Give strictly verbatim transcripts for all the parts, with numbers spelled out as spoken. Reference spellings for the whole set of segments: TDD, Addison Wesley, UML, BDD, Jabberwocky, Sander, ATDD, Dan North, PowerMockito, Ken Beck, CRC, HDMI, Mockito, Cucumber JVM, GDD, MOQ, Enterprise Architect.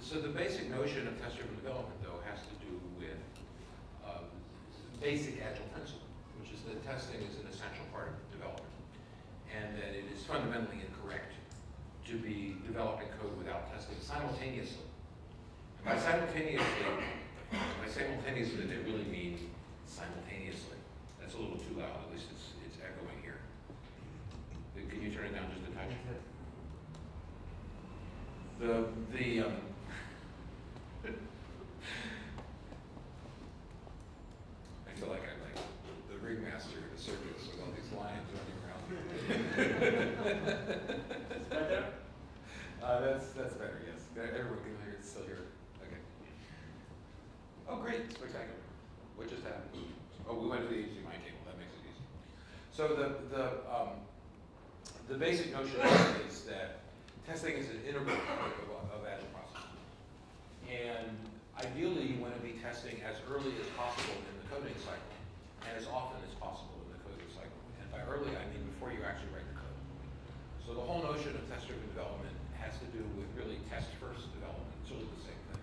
So the basic notion of test-driven development, though, has to do with um, the basic agile principle, which is that testing is an essential part of development, and that it is fundamentally incorrect to be developing code without testing simultaneously. And by simultaneously, by simultaneously, they really mean simultaneously. That's a little too loud. At least it's it's echoing here. Can you turn it down just a touch? The the um, I feel like I'm like the ringmaster of the circus with all these lions running around. Is that better? Uh, that's, that's better, yes. Everyone can hear it's still here. Okay. Oh, great. Spectacular. What just happened? Oh, we went to the H D M I cable. That makes it easy. So the, the, um, the basic notion is that testing is an integral part of, of agile process. And ideally, you want to be testing as early as possible in the coding cycle, and as often as possible in the coding cycle. And by early, I mean before you actually write the code. So the whole notion of test-driven development has to do with really test-first development. It's really the same thing.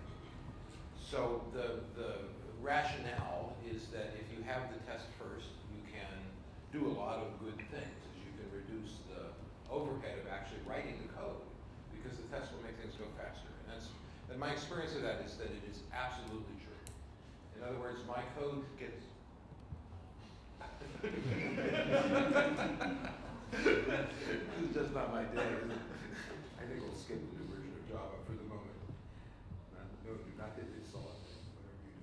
So the, the rationale is that if you have the test first, you can do a lot of good things. You can reduce the overhead of actually writing the code, because the test will make things go faster. And that's And my experience of that is that it is absolutely true. In other words, my code gets this is just not my day, isn't it? I think we'll skip the new version of Java for the moment. No, do not hit this solid thing, whatever you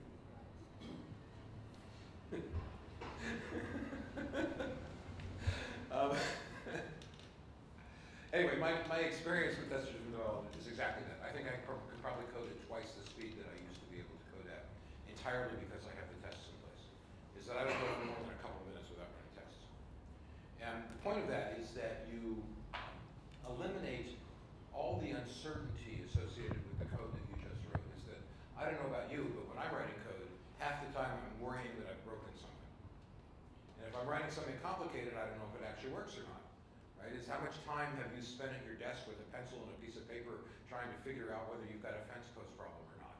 do. um, Anyway, my, my experience with test-driven development is exactly that. I think I pro could probably code at twice the speed that I used to be able to code at, entirely because I have the tests in place. Is that I don't go for more than a couple of minutes without running tests. And the point of that is that you eliminate all the uncertainty associated with the code that you just wrote. Is that I don't know about you, but when I'm writing code, half the time I'm worrying that I've broken something. And if I'm writing something complicated, I don't know if it actually works or not. Right? It's how much time have you spent at your desk with a pencil and a piece of paper trying to figure out whether you've got a fence post problem or not.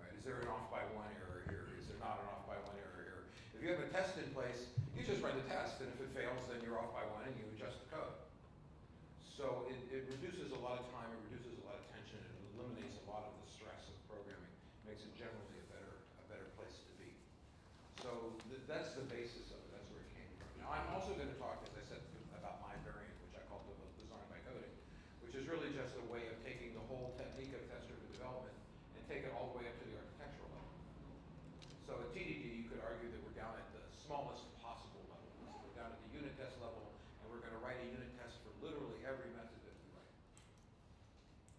Right? Is there an off by one error here? Is there not an off by one error here? If you have a test in place, you just run the test, and if it fails, then you're off by one and you adjust the code. So it, it reduces a lot of time, it reduces a lot of tension, it eliminates a lot of the stress of programming, it makes it generally a better, a better place to be. So th that's the basis of it, that's where it came from. Now I'm also going to talk, as I said, about my variant, which I call design by coding, which is really just a way of taking the whole technique of test-driven development and take it all the way up to the architectural level. So at T D D, you could argue that we're down at the smallest possible level. So we're down at the unit test level, and we're going to write a unit test for literally every method that we write.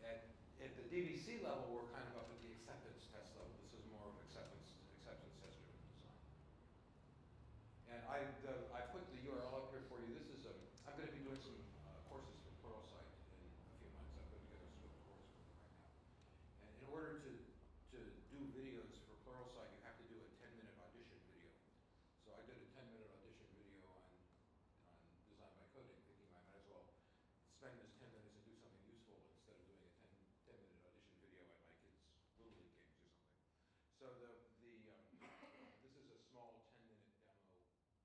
At, at the D V C level, we're kind of up at the acceptance test level. This is more of acceptance acceptance test-driven design. And I the, I put the U R L up here for you. This is a I'm going to be doing some uh, courses for Pluralsight in a few months. I'm putting together some courses right now. And in order to, to do videos for Pluralsight, you have to do a ten minute audition video. So I did a ten minute audition video on, on design by coding, thinking I might as well spend this ten minutes and do something useful instead of doing a ten minute audition video at my kids' Little League games or something. So the, the um, this is a small ten minute demo and discussion.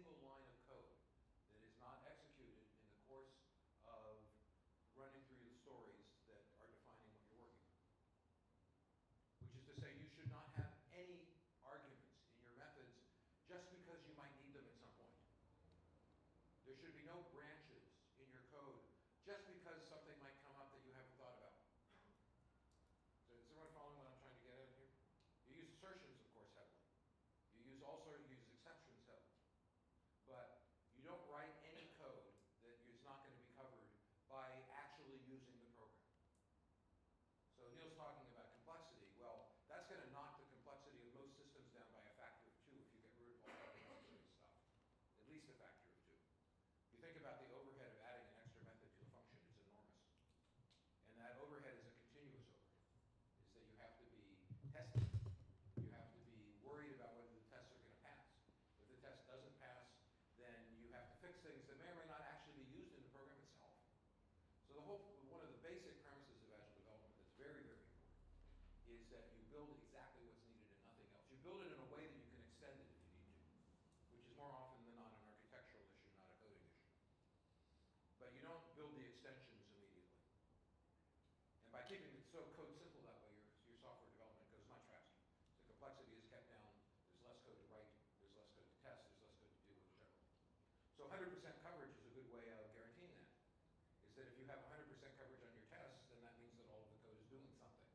single line of code that is not executed in the course of running through the stories that are defining what you're working on. Which is to say, you should not have any arguments in your methods just because you might need them at some point. There should be no branches in your code just because something might come up that you haven't thought about. So is everyone following what I'm trying to get at here? You use assertions, of course, heavily. You use all sorts, you use exceptions heavily. But you don't write any code that is not going to be covered by actually using the program. So Neil's talking about complexity. Well, that's going to knock the complexity of most systems down by a factor of two if you get rid of all that unnecessary stuff. At least a factor of two. If you think about the overhead of adding an extra method to a function, it's enormous. And that overhead is a continuous overhead. Is that you have to be tested. You have to be worried about whether the tests are going to pass. If the test doesn't pass, then you have to fix things that may or may not actually be used in the program itself. So the whole, one of the basic premises of agile development that's very, very important is that you build exactly what's needed and nothing else. You build it in a way that you can extend it if you need to, which is more often than not an architectural issue, not a coding issue. But you don't build the extensions immediately. And by keeping it so code simple that way, your, your software development goes much faster. The complexity is kept down. There's less code to write. There's less code to test. There's less code to deal with, whichever. So one hundred percent coverage is a good way of guaranteeing that. Is that if you have one hundred percent coverage on your tests, then that means that all of the code is doing something.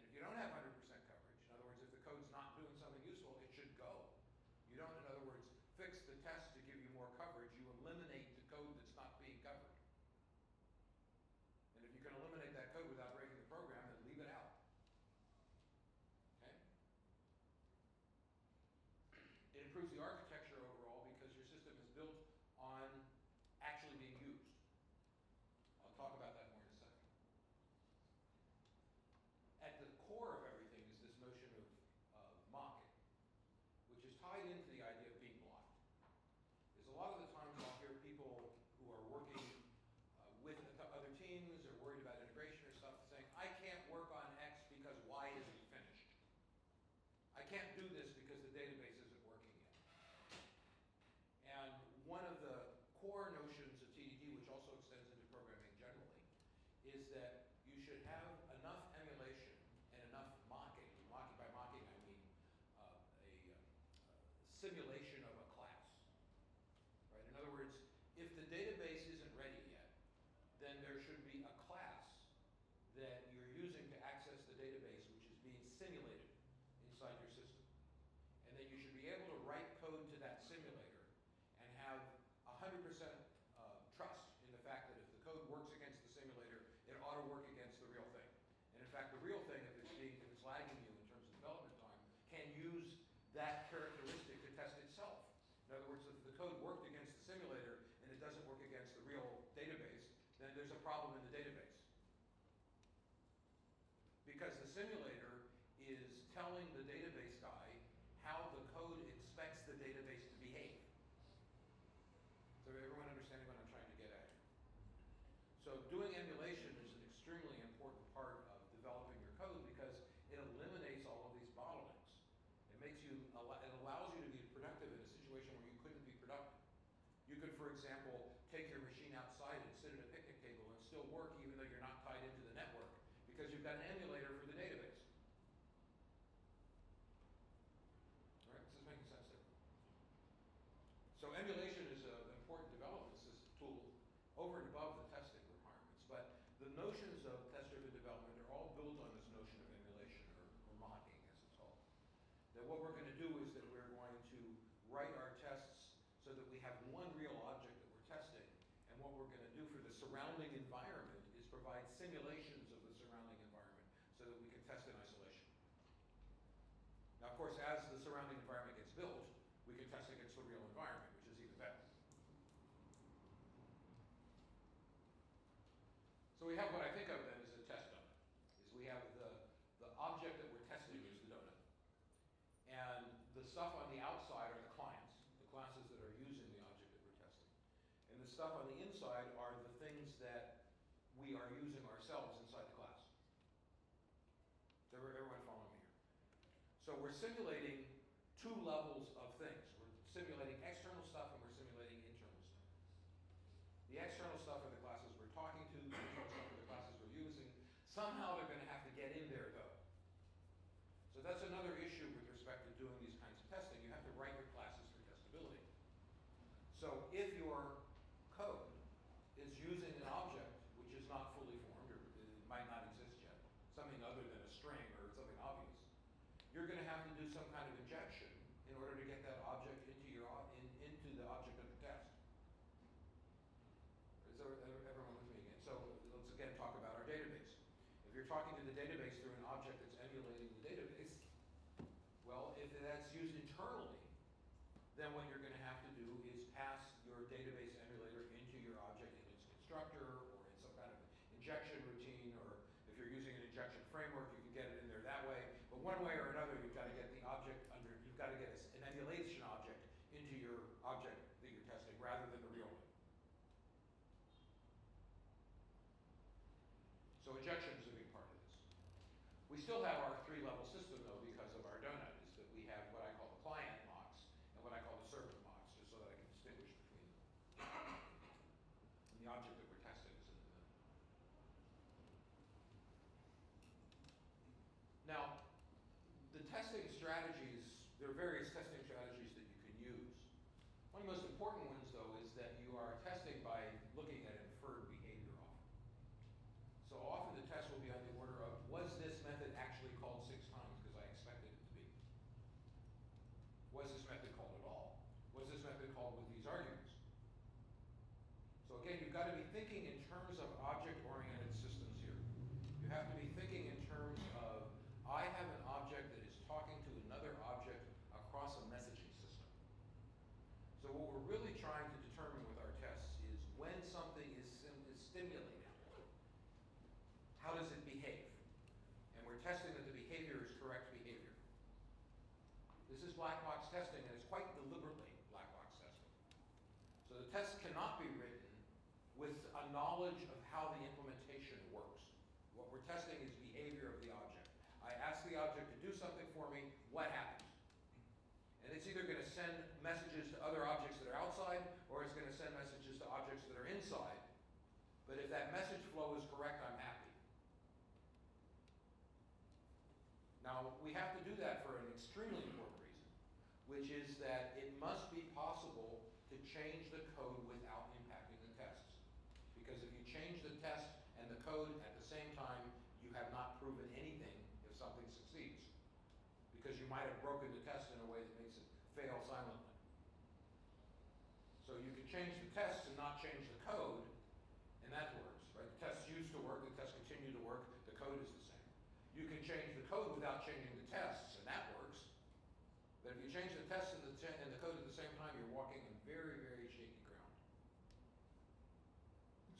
And if you don't have one hundred percent coverage, in other words, if the code's not doing something useful, it should go. You don't, in other words, fix the test to give you more coverage. You eliminate the code that's not being covered. And if you can eliminate that code without breaking the program, then leave it out. Okay? It improves the architecture overall because your system is built on actually being used. I'll talk about that more in a second. At the core of everything is this notion of uh, mocking, which is tied into the idea of being blocked. There's a lot of the times I'll hear people who are working with other teams or worried about integration or stuff saying, I can't work on X because Y isn't finished. I can't do this because the database isn't working yet. And one of the core notions of T D D, which also extends into programming generally, is that you should have enough emulation and enough mocking. Mocking by mocking, I mean uh, a uh, simulation of a class. Right? In other words, if the database isn't ready yet, then there should be a class that you're using to access the database which is being simulated inside your system. And then you should be able to write code to that simulator and have one hundred percent uh, trust in the fact that if the code works against the simulator, it ought to work against the real thing. And in fact, the real thing, if it's, being, if it's lagging you in terms of development time, can use that characteristic to test itself. In other words, if the code worked against the simulator and it doesn't work against the real database, then there's a problem in the database. Because the simulator is telling the database guy how the code expects the database to behave. So everyone understanding what I'm trying to get at here? So doing emulation is an extremely important part of developing your code because it eliminates all of these bottlenecks. It makes you, it allows you to be productive in a situation where you couldn't be productive. You could, for example, take your machine outside and sit at a picnic table and still work even though you're not tied into the network because you've got an emulator for the database. All right, this is making sense there. So emulation is an important development tool over and above the testing requirements, but the notions of test-driven development are all built on this notion of emulation or, or mocking, as it's called. That what we're going to do is that we're going to write our tests so that we have one real object that we're testing, and what we're going to do for the surrounding environment is provide simulations of the surrounding environment so that we can test in isolation. Now, of course, as the surrounding environment gets built, we can test against the real environment, which is even better. So we have what I think of then as a test donut, is we have the, the object that we're testing is the donut. And the stuff on the outside are the clients, the classes that are using the object that we're testing. And the stuff on the inside are the things that we are using ourselves inside the class. So everyone following me here? So we're simulating two levels of things. We're simulating external Somehow they're going to have to get in there, though. So that's another issue with respect to doing these kinds of testing. You have to write your classes for testability. So if your code is using an object which is not fully formed, or it might not exist yet, something other than a string or something obvious, you're going to have to do some kind of injection in order to get that object into your in, into the object of the test. Is there, everyone with me again? So let's again talk about our database. If you're talking to the database through an object that's emulating the database, well, if that's used internally, then what you're going to have to do is pass your database emulator into your object in its constructor, or in some kind of injection routine, or if you're using an injection framework, you can get it in there that way. But one way or another, you've got to get the object under, you've got to get an emulation object into your object that you're testing, rather than the real one. So injection is a big part of this. We still have our three-level system, though, because of our donut, is that we have what I call the client mocks and what I call the server mocks, just so that I can distinguish between them. And the object that we're testing is in the middle. Now, the testing strategies, there are various testing strategies that you can use. One of the most important ones, though, is that you are testing by looking at inferred behavior often. So often the test will be on the order of, was this method actually called six times because I expected it to be? Was this method called at all? Was this method called with these arguments? So again, you've got to be thinking in terms of object-oriented systems here. You have to be thinking in terms of, I have an object that is talking to another object across a messaging system. So what we're really trying to determine with our tests is when something is, is stimulated. How does it behave? And we're testing that the behavior is correct behavior. This is black box testing, and it's quite deliberately black box testing. So the test cannot be written with a knowledge of how the implementation works. What we're testing is behavior of the object. I ask the object to do something for me, what happens? And it's either going to send messages to other objects that are outside, or it's going to send messages to objects that are inside. But if that message flow is correct, I'm happy. Now, we have to do that for an extremely important reason, which is that it must be possible to change the code without impacting the tests. Because if you change the test and the code at the same time, you have not proven anything if something succeeds. Because you might have broken the test in a way that makes it fail silently. So you can change the tests and not change the code, and that works, right? The tests used to work, the tests continue to work, the code is the same. You can change the code without changing the tests, and that works. But if you change the tests and the, and the code at the same time, you're walking in very, very shaky ground.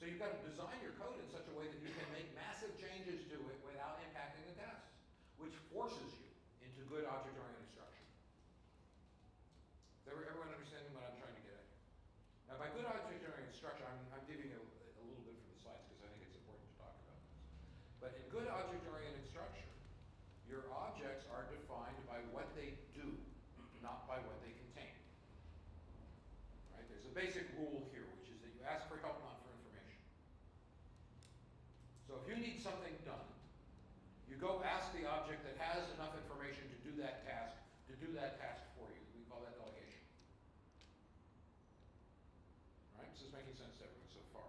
So you've got to design your code in such a way that you can make massive changes to it without impacting the tests, which forces you into good object-oriented structure. Is everyone understanding what I'm trying to get at here? Now, by good object-oriented structure, I'm, I'm giving a, a little bit from the slides because I think it's important to talk about. But in good object-oriented structure, your objects are defined by what they do, not by what they contain. Right? There's a basic rule here, which is that you ask for help, not for information. So if you need something done, you go ask the object that has enough information to do that task, to do that task for you. We call that delegation. All right? This is making sense to everyone so far.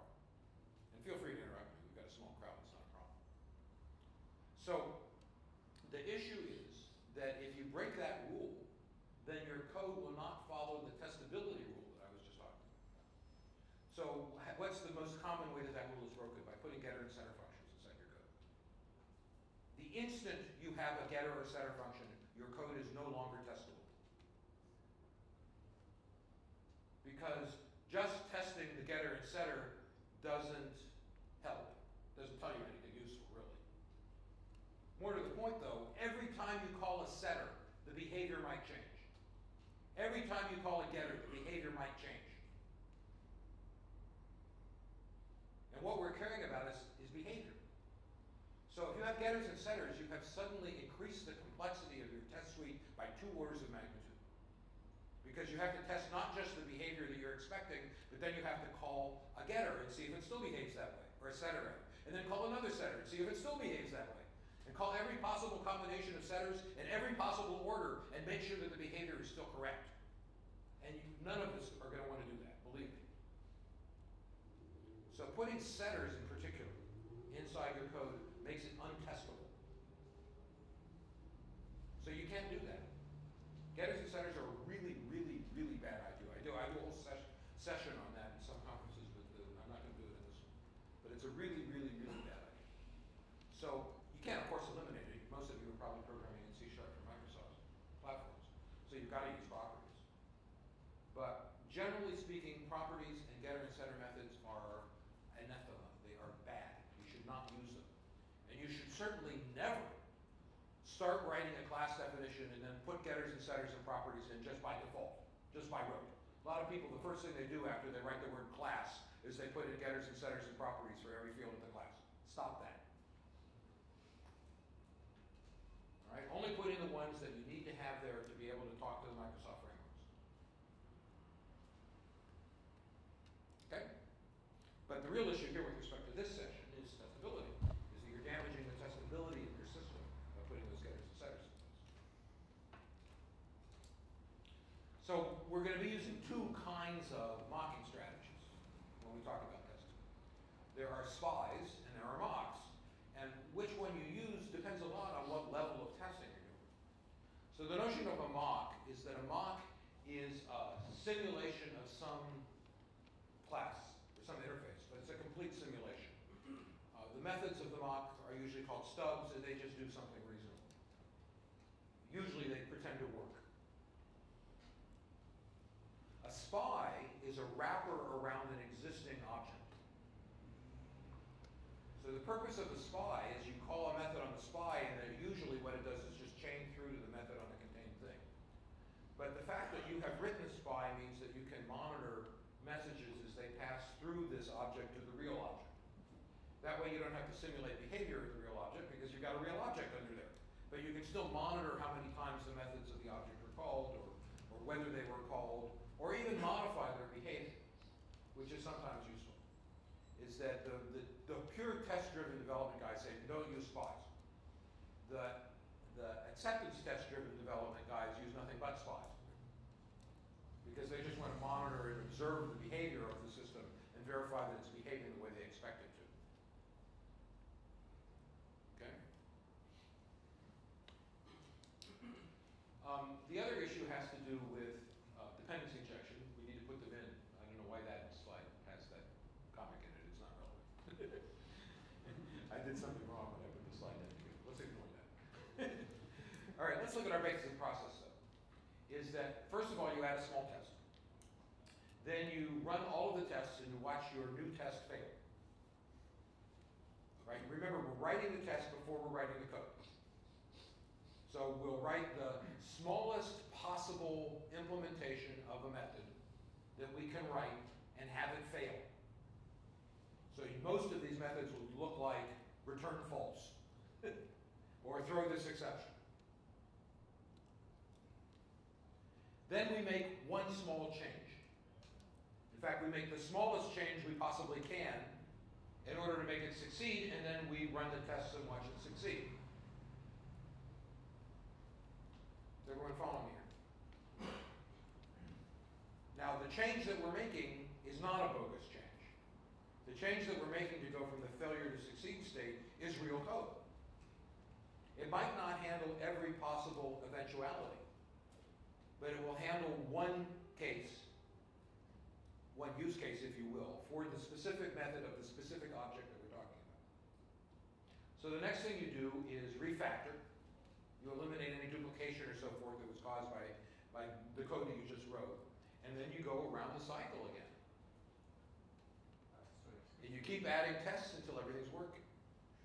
And feel free to interrupt me. We've got a small crowd. It's not a problem. So the issue is that if you break that rule, then your code will not follow the testability rule that I was just talking about. So what's the most common way that that rule is broken? By putting getter and setter functions inside your code. The instant you have a getter or setter function, your code is no longer testable. Because just testing the getter and setter doesn't help, doesn't tell you anything useful, really. More to the point, though, every time you call a setter, the behavior might change. Every time you call a getter, the behavior might change. And what we're caring about is, is behavior. So if you have getters and setters, you have suddenly increased the complexity of your test suite by two orders of magnitude. Because you have to test not just the behavior that you're expecting, but then you have to call a getter and see if it still behaves that way, or a setter. and then call another setter and see if it still behaves that way. And call every possible combination of setters in every possible order and make sure that the behavior is still correct. And you, none of us are going to want to do that, believe me. So putting setters in particular inside your code makes it untestable. So you can't do that. Getters and setters are a really, really, really bad idea. I do I do a whole session session on that in some conferences, but I'm not going to do it in this one. But it's a really, really, really bad idea. So you can't, of course, eliminate it. Most of you are probably programming in C sharp for Microsoft platforms, so you've got to use properties. But generally speaking, properties and getter and setter methods are anathema. They are bad. You should not use them. And you should certainly never start writing a class definition and then put getters and setters and properties in just by default, just by rote. A lot of people, the first thing they do after they write the word class is they put in getters and setters and properties for every field of the class. Stop that. All right? Only put in the ones that you need to have there to be able to talk to the Microsoft frameworks. Okay? But the real issue here with respect to this session is testability, is that you're damaging the testability of your system by putting those getters and setters in place. So we're going to be using two kinds of mocking strategies when we talk about testing. There are spies and there are mocks. And which one you use depends a lot on what level of testing you're doing. So the notion of a mock is that a mock is a simulation of some class, some interface, but it's a complete simulation. Uh, the methods of the mock are usually called stubs, and they just do something reasonable. Usually they pretend to work. A spy is a wrapper around an existing object. So the purpose of a spy is you call a method on the spy, and then usually what it does is just chain through to the method on the contained thing. But the fact that you have written a spy means that you can monitor messages as they pass through this object to the real object. That way you don't have to simulate behavior of the real object because you've got a real object under there. But you can still monitor how many times the methods of the object were called or, or whether they were called or even modify their behavior, which is sometimes useful. Is that the, the, the pure test-driven development guys say, don't use spies. The, the acceptance test-driven development guys use nothing but spies, because they just want to monitor and observe the behavior of the system and verify that it's behaving the way they expect it to. Okay? Um, the other issue has to do with uh, dependency injection. We need to put them in. I don't know why that slide has that comic in it. It's not relevant. I did something wrong when I put the slide in. Let's ignore that. All right, let's look at our basic process, though. Is that, first of all, you add a small test. Then you run all of the tests and you watch your new test fail. Right? Remember, we're writing the test before we're writing the code. So we'll write the smallest possible implementation of a method that we can write and have it fail. So most of these methods will look like return false or throw this exception. Then we make one small change. In fact, we make the smallest change we possibly can in order to make it succeed, and then we run the tests and watch it succeed. Is everyone following me here? Now, the change that we're making is not a bogus change. The change that we're making to go from the failure to succeed state is real code. It might not handle every possible eventuality, but it will handle one case, one use case, if you will, for the specific method of the specific object that we're talking about. So the next thing you do is refactor. You eliminate any duplication or so forth that was caused by, by the code that you just wrote. And then you go around the cycle again. And you keep adding tests until everything's working.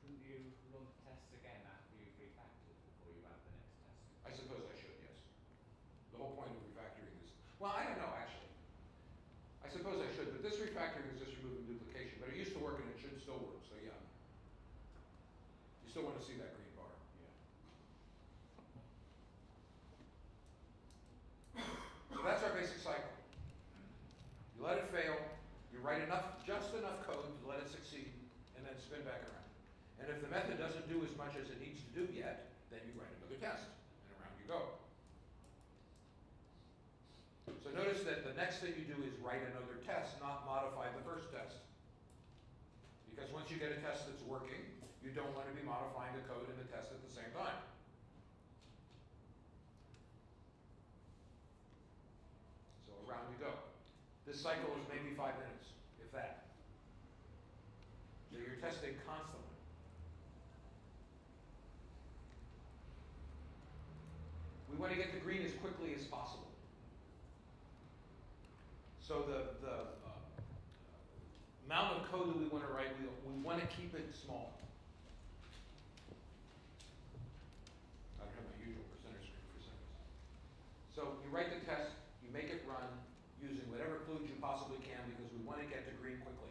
Shouldn't you run the tests again after you've refactored before you add the next test? I suppose I should, yes. The whole point of refactoring is, well, I don't know, actually. I suppose I should, but this refactoring is just removing duplication. But it used to work, and it should still work, so yeah. You still want to see that green bar. Yeah. So that's our basic cycle. You let it fail. You write enough, just enough code to let it succeed, and then spin back around. as much as it needs to do yet, then you write another test, and around you go. So notice that the next thing you do is write another test, not modify the first test. Because once you get a test that's working, you don't want to be modifying the code and the test at the same time. So around you go. This cycle is maybe five minutes, if that. So you're testing constantly. We want to get to green as quickly as possible. So the, the uh, amount of code that we want to write, we, we want to keep it small. I don't have my usual percentage screen for seconds. So you write the test, you make it run using whatever fluid you possibly can because we want to get to green quickly.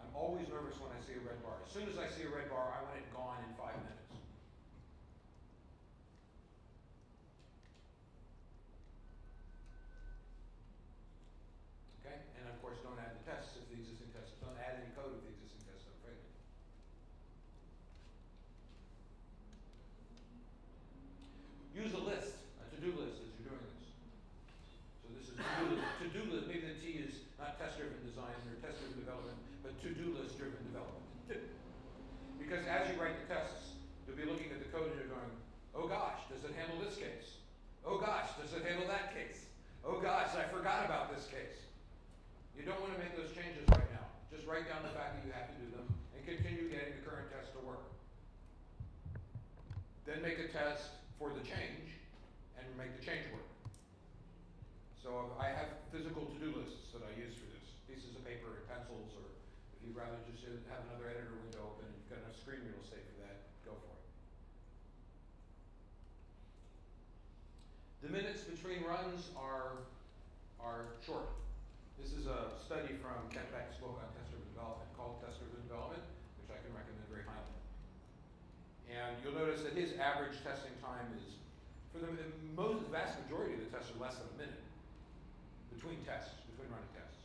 I'm always nervous when I see a red bar. As soon as I see a red bar, I want it gone in five minutes. Okay? And of course, don't add the tests if the existing tests, don't add any code if the existing tests are failing. Use a list, a to-do list as you're doing this. So this is to-do list. To-do list, maybe the T is not test-driven design or test-driven development, but to-do list-driven development. Because as you write the tests, you'll be looking at the code and you're going, oh gosh, does it handle this case? Oh gosh, does it handle that case? Oh gosh, I forgot about this case. You don't want to make those changes right now. Just write down the fact that you have to do them and continue getting the current test to work. Then make a test for the change and make the change work. So I have physical to-do lists that I use for this. Pieces of paper and pencils, or if you'd rather just have another editor window open and you've got enough screen real estate for that, go for it. The minutes between runs are, are short. This is a study from Ken Beck's book on test-driven development called Test-Driven Development, which I can recommend very highly. And you'll notice that his average testing time is, for the most, vast majority of the tests are less than a minute between tests, between running tests.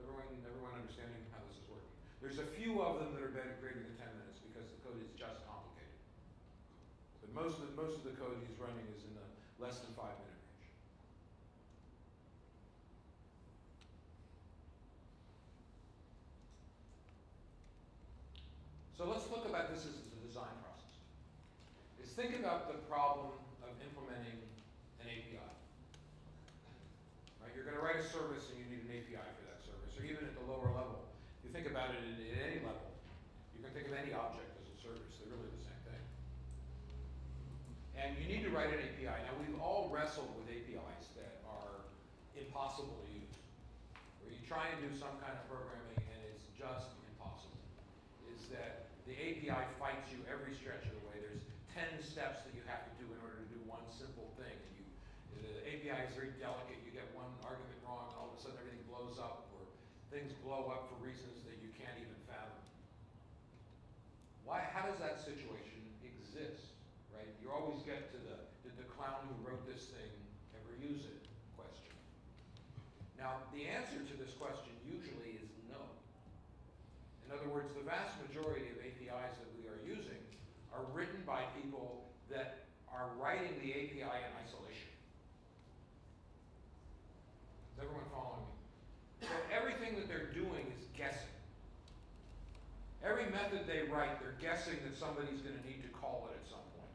Everyone, everyone understanding how this is working? There's a few of them that are better, greater than ten minutes because the code is just complicated. But most of the, most of the code he's running is in the less than five minute range. So let's look about this as the design process. Is think about the problem of implementing an A P I. Right? You're going to write a service and you need an A P I for that service, or even at the lower level. If you think about it at, at any level, you can think of any object as a service. They're really the same thing. And you need to write an A P I. Now, we've all wrestled with A P Is that are impossible to use, where you try and do some kind of programming and it's just impossible. Is that the A P I fights you every stretch of the way. There's ten steps that you have to do in order to do one simple thing. And you, the A P I is very delicate. You get one argument wrong, and all of a sudden everything blows up, or things blow up for reasons that you can't even fathom. Why? How does that situation exist? Right? You always get to the, did the clown who wrote this thing ever use it question. Now, the answer to this question usually is no. In other words, the vast majority of A P Is that we are using are written by people that are writing the A P I in isolation. Is everyone following me? So everything that they're doing is guessing. Every method they write, they're guessing that somebody's going to need to call it at some point.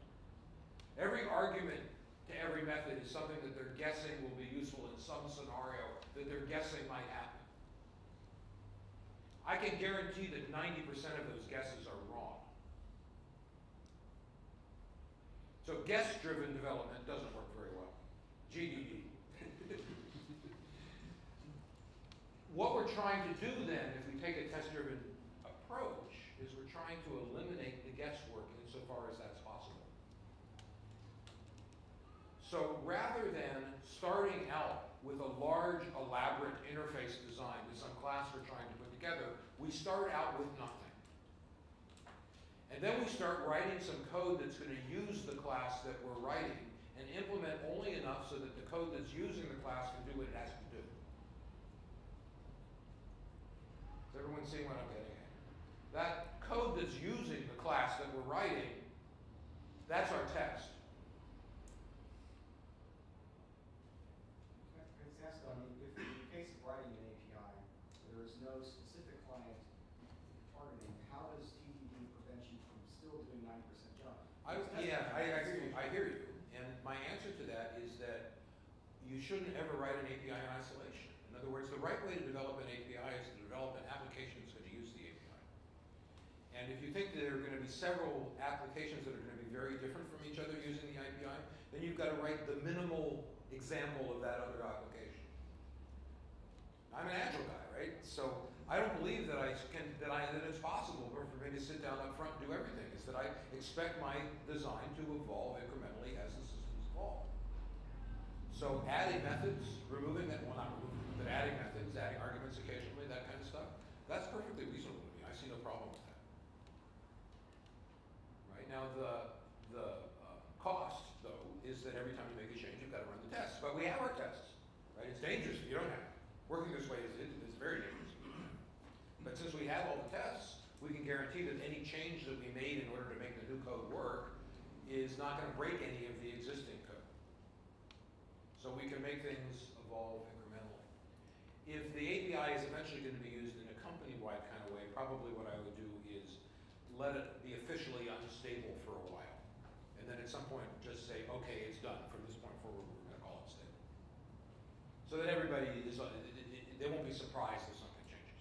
Every argument to every method is something that they're guessing will be useful in some scenario that they're guessing might happen. I can guarantee that ninety percent of those guesses are wrong. So guess-driven development doesn't work very well. G D D. What we're trying to do then, if we take a test-driven approach, is we're trying to eliminate the guesswork insofar as that's possible. So rather than starting out with a large, elaborate interface design that some class we're trying to put together, we start out with nothing. And then we start writing some code that's going to use the class that we're writing and implement only enough so that the code that's using the class can do what it has to do. Does everyone see what I'm getting at? That code that's using the class that we're writing, that's our test. Can I just ask, if in the case of writing an A P I, there is no specific client targeting, how does T D D prevent you from still doing ninety percent job? I, yeah, I, I, hear you. I hear you. And my answer to that is that you shouldn't ever write an A P I in isolation. In other words, the right way to develop an A P I is to develop an application that's going to use the A P I. And if you think that there are going to be several applications that are going to be very different from each other using the A P I, then you've got to write the minimal example of that other application. I'm an agile guy, right? So I don't believe that I can that I that it's possible for me to sit down up front and do everything. It's that I expect my design to evolve incrementally as the systems evolve. So adding methods, removing that well not removing, but adding methods, adding arguments occasionally, that kind of stuff, that's perfectly reasonable to me. I see no problem with that. Right now the the uh, cost though is that every time you make a change, you've got to run the tests. But we have our tests, right? It's dangerous if you don't have it. Working this way is, is very dangerous. But since we have all the tests, we can guarantee that any change that we made in order to make the new code work is not going to break any of the existing code. So we can make things evolve incrementally. If the A P I is eventually going to be used in a company-wide kind of way, probably what I would do is let it be officially unstable for a while. And then at some point just say, okay, it's done. From this point forward, we're going to call it stable. So that everybody is, they won't be surprised if something changes.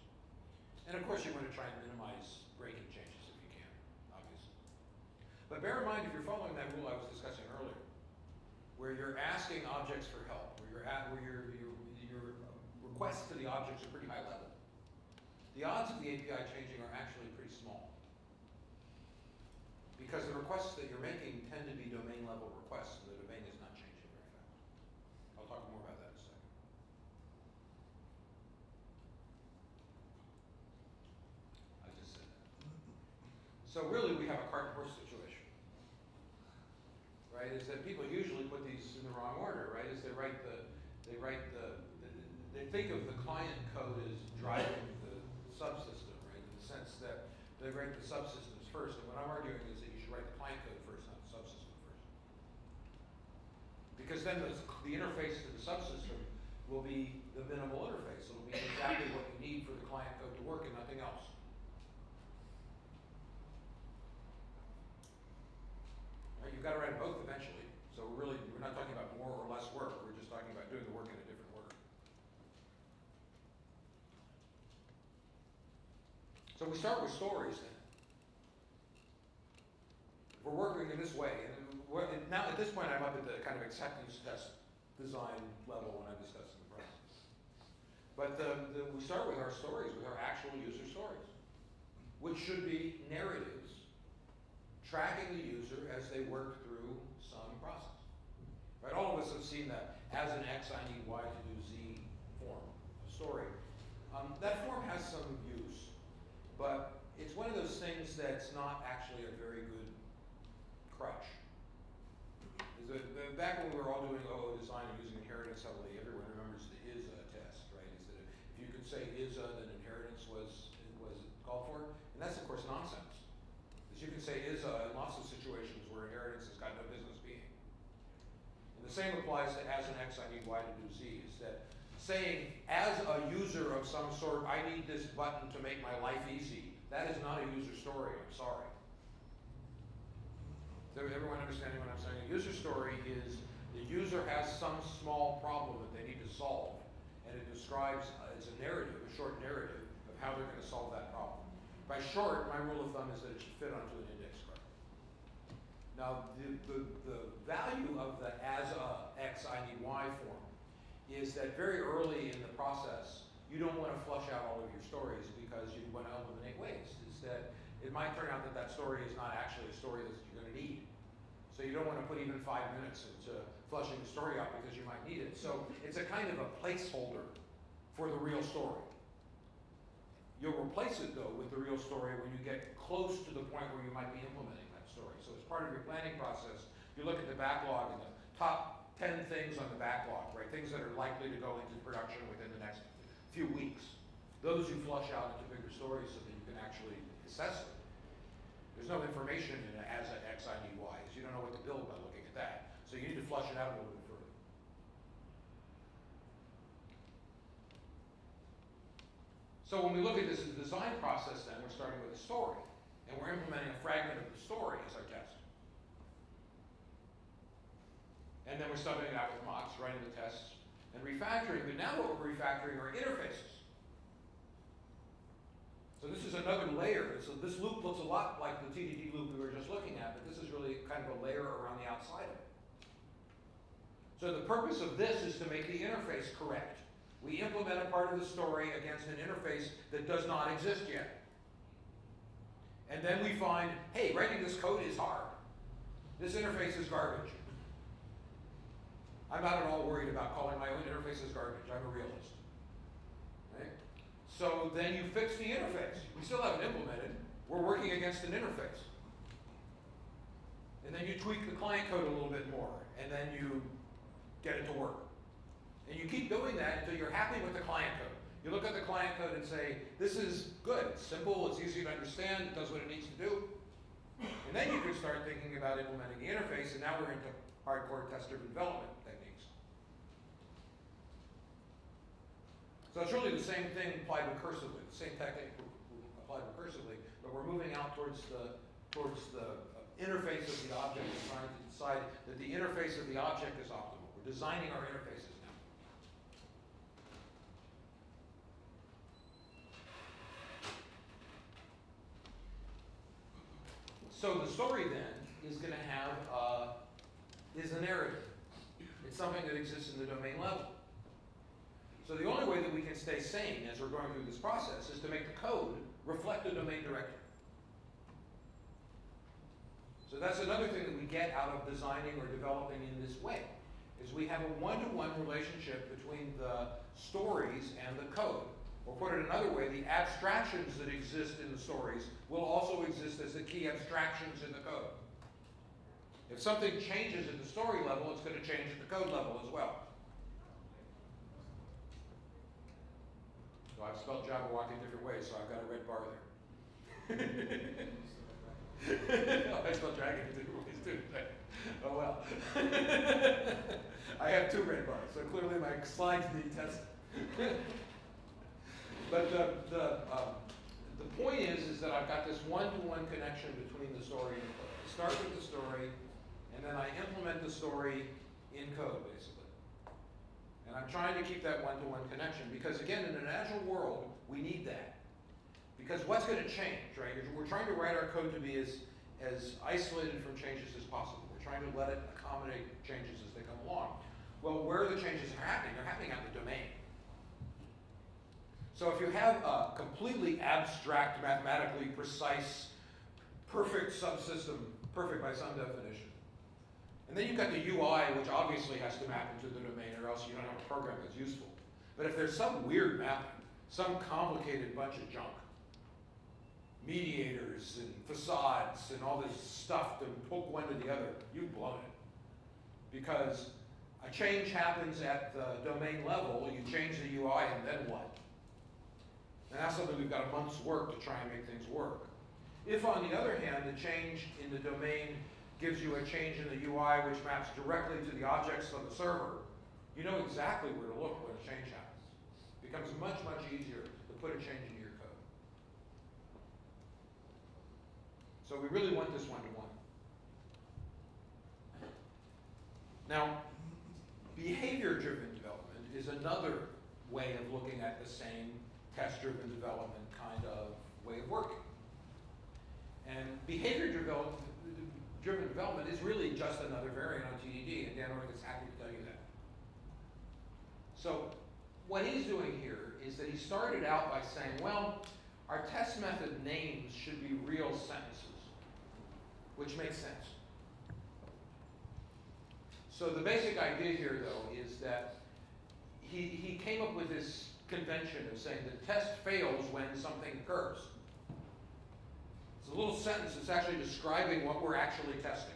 And of course you want to try and minimize breaking changes if you can, obviously. But bear in mind, if you're following that rule I was discussing earlier, where you're asking objects for help, where you're at, where your, your, your requests to the objects are pretty high level, the odds of the A P I changing are actually pretty small. Because the requests that you're making tend to be domain level requests, and the domain is not changing very fast. I'll talk more about that in a second. I just said that. So really we have a cart and horse situation, right? Is that people usually put these in the wrong order, right? Is they write the, they write the, they think of the client code as driving the subsystem, right? In the sense that they write the subsystems first. And what I'm arguing is that you should write the client code first, not the subsystem first. Because then the, the interface to the subsystem will be the minimal interface. It'll be exactly what you need for the client code to work and nothing else. You've got to write both eventually. So we're really, we're not talking about more or less work. We're just talking about doing the work in a different order. So we start with stories then. We're working in this way. And now at this point, I'm up at the kind of acceptance test design level when I'm discussing the process. But the, the, we start with our stories, with our actual user stories, which should be narratives tracking the user as they work through some process. Right? All of us have seen that as an X, I need Y to do Z form, a story. Um, that form has some use, but it's one of those things that's not actually a very good crutch. A, back when we were all doing O O design and using inheritance heavily, everyone remembers the I S A test, right? Is that if you could say I S A, then inheritance was, was called for. And that's, of course, nonsense. As you can say, is uh, in lots of situations where inheritance has got no business being. And the same applies to as an X, I need Y to do Z, is that saying as a user of some sort, I need this button to make my life easy, that is not a user story, I'm sorry. Is everyone understanding what I'm saying? A user story is the user has some small problem that they need to solve, and it describes, uh, it's a narrative, a short narrative of how they're going to solve that problem. By short, my rule of thumb is that it should fit onto an index card. Now, the, the, the value of the as a X, I need Y form is that very early in the process, you don't want to flush out all of your stories because you want to eliminate waste. Is that it might turn out that that story is not actually a story that you're going to need. So you don't want to put even five minutes into flushing the story out because you might need it. So it's a kind of a placeholder for the real story. You'll replace it, though, with the real story when you get close to the point where you might be implementing that story. So as part of your planning process, you look at the backlog and the top ten things on the backlog, right? Things that are likely to go into production within the next few weeks. Those you flush out into bigger stories so that you can actually assess it. There's no information in it as an X, I need Y. You don't know what to build by looking at that. So you need to flush it out a little bit further. So when we look at this as the design process, then we're starting with a story. And we're implementing a fragment of the story as our test. And then we're subbing it out with mocks, writing the tests, and refactoring. But now what we're refactoring are interfaces. So this is another layer. So this loop looks a lot like the T D D loop we were just looking at, but this is really kind of a layer around the outside of it. So the purpose of this is to make the interface correct. We implement a part of the story against an interface that does not exist yet. And then we find, hey, writing this code is hard. This interface is garbage. I'm not at all worried about calling my own interfaces garbage. I'm a realist. Right? So then you fix the interface. We still haven't implemented. We're working against an interface. And then you tweak the client code a little bit more, and then you get it to work. And you keep doing that until you're happy with the client code. You look at the client code and say, this is good. It's simple. It's easy to understand. It does what it needs to do. And then you can start thinking about implementing the interface, and now we're into hardcore test-driven development techniques. So it's really the same thing applied recursively, the same technique applied recursively, but we're moving out towards the, towards the interface of the object and trying to decide that the interface of the object is optimal. We're designing our interfaces now. So the story then is going to have uh, is a narrative. It's something that exists in the domain level. So the only way that we can stay sane as we're going through this process is to make the code reflect the domain directive. So that's another thing that we get out of designing or developing in this way, is we have a one-to-one relationship between the stories and the code. Or put it another way, the abstractions that exist in the stories will also exist as the key abstractions in the code. If something changes at the story level, it's going to change at the code level as well. So I've spelled Jabberwocky different ways, so I've got a red bar there. Oh, I spelled dragon different ways too. Oh well. I have two red bars, so clearly my slides need tested. But the the uh, the point is is that I've got this one-to-one connection between the story and the code. I start with the story, and then I implement the story in code, basically. And I'm trying to keep that one-to-one connection because, again, in an agile world, we need that. Because what's going to change, right? We're trying to write our code to be as, as isolated from changes as possible. We're trying to let it accommodate changes as they come along. Well, where the changes are happening, they're happening on the domain. So if you have a completely abstract, mathematically precise, perfect subsystem, perfect by some definition, and then you've got the U I, which obviously has to map into the domain, or else you don't have a program that's useful. But if there's some weird mapping, some complicated bunch of junk, mediators and facades and all this stuff to hook one to the other, you've blown it. Because a change happens at the domain level, you change the U I, and then what? And that's something we've got a month's work to try and make things work. If, on the other hand, the change in the domain gives you a change in the U I which maps directly to the objects on the server, you know exactly where to look when a change happens. It becomes much, much easier to put a change into your code. So we really want this one-to-one. Now, behavior-driven development is another way of looking at the same test-driven development kind of way of working. And behavior-driven driven development is really just another variant on T D D, and Dan North is happy to tell you that. So what he's doing here is that he started out by saying, well, our test method names should be real sentences, which makes sense. So the basic idea here, though, is that he, he came up with this convention of saying the test fails when something occurs. It's a little sentence that's actually describing what we're actually testing.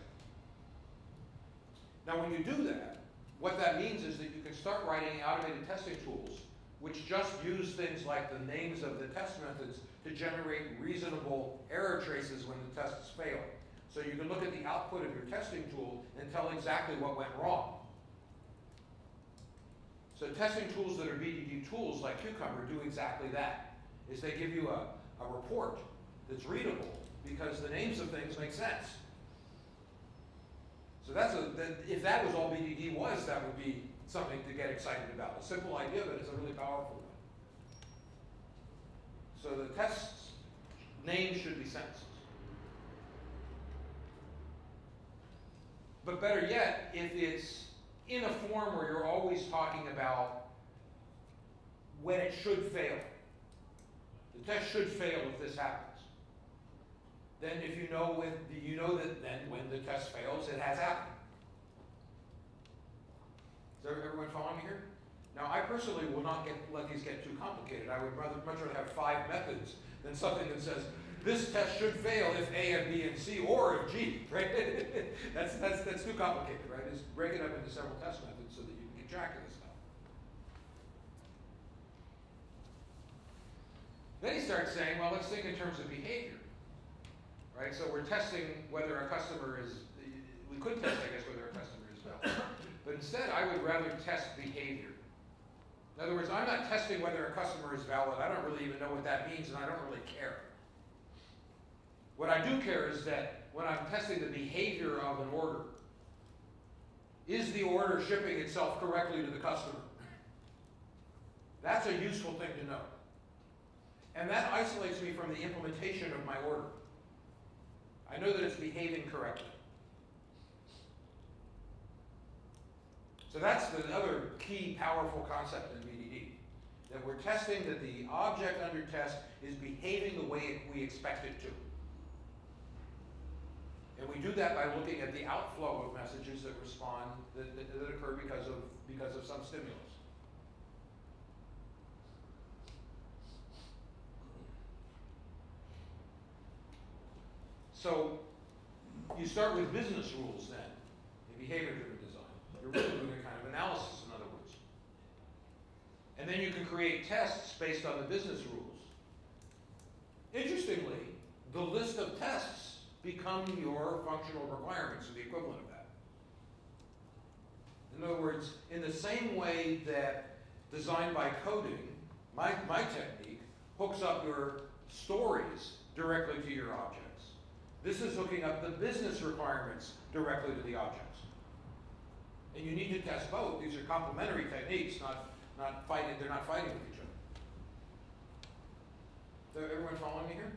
Now when you do that, what that means is that you can start writing automated testing tools which just use things like the names of the test methods to generate reasonable error traces when the tests fail. So you can look at the output of your testing tool and tell exactly what went wrong. So testing tools that are B D D tools like Cucumber do exactly that, is they give you a, a report that's readable because the names of things make sense. So that's a, that, if that was all B D D was, that would be something to get excited about. A simple idea, but it's a really powerful one. So the test's names should be sentences. But better yet, if it's in a form where you're always talking about when it should fail. The test should fail if this happens. Then if you know, with, you know that then when the test fails, it has happened. Is everyone following me here? Now, I personally will not get, let these get too complicated. I would rather, much rather have five methods than something that says, this test should fail if A and B and C, or if G, right? that's, that's, that's too complicated, right? Just break it up into several test methods so that you can get track of this stuff. Then he starts saying, well, let's think in terms of behavior. Right? So we're testing whether a customer is, we could test, I guess, whether a customer is valid. But instead, I would rather test behavior. In other words, I'm not testing whether a customer is valid. I don't really even know what that means, and I don't really care. What I do care is that when I'm testing the behavior of an order, is the order shipping itself correctly to the customer? That's a useful thing to know. And that isolates me from the implementation of my order. I know that it's behaving correctly. So that's the other key powerful concept in B D D, that we're testing that the object under test is behaving the way we expect it to. And we do that by looking at the outflow of messages that respond, that, that, that occur because of, because of some stimulus. So you start with business rules then, in behavior-driven design. You're really doing a kind of analysis, in other words. And then you can create tests based on the business rules. Interestingly, the list of tests become your functional requirements, or the equivalent of that. In other words, in the same way that design by coding, my, my technique, hooks up your stories directly to your objects. This is hooking up the business requirements directly to the objects. And you need to test both. These are complementary techniques, not, not fighting, they're not fighting with each other. Is everyone following me here?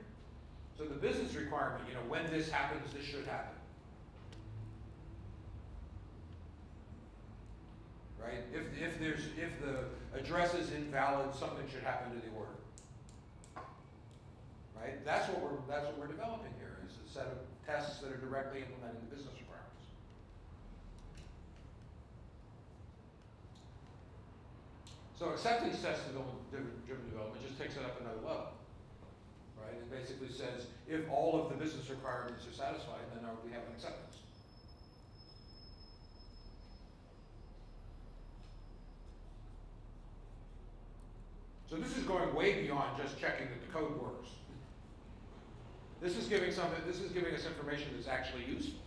So the business requirement, you know, when this happens, this should happen. Right? If, if, there's, if the address is invalid, something should happen to the order. Right? That's what we're, that's what we're developing here, is a set of tests that are directly implementing the business requirements. So acceptance test-driven development just takes it up another level. Right? It basically says, if all of the business requirements are satisfied, then we have an acceptance. So this is going way beyond just checking that the code works. This is giving something, this is giving us information that's actually useful.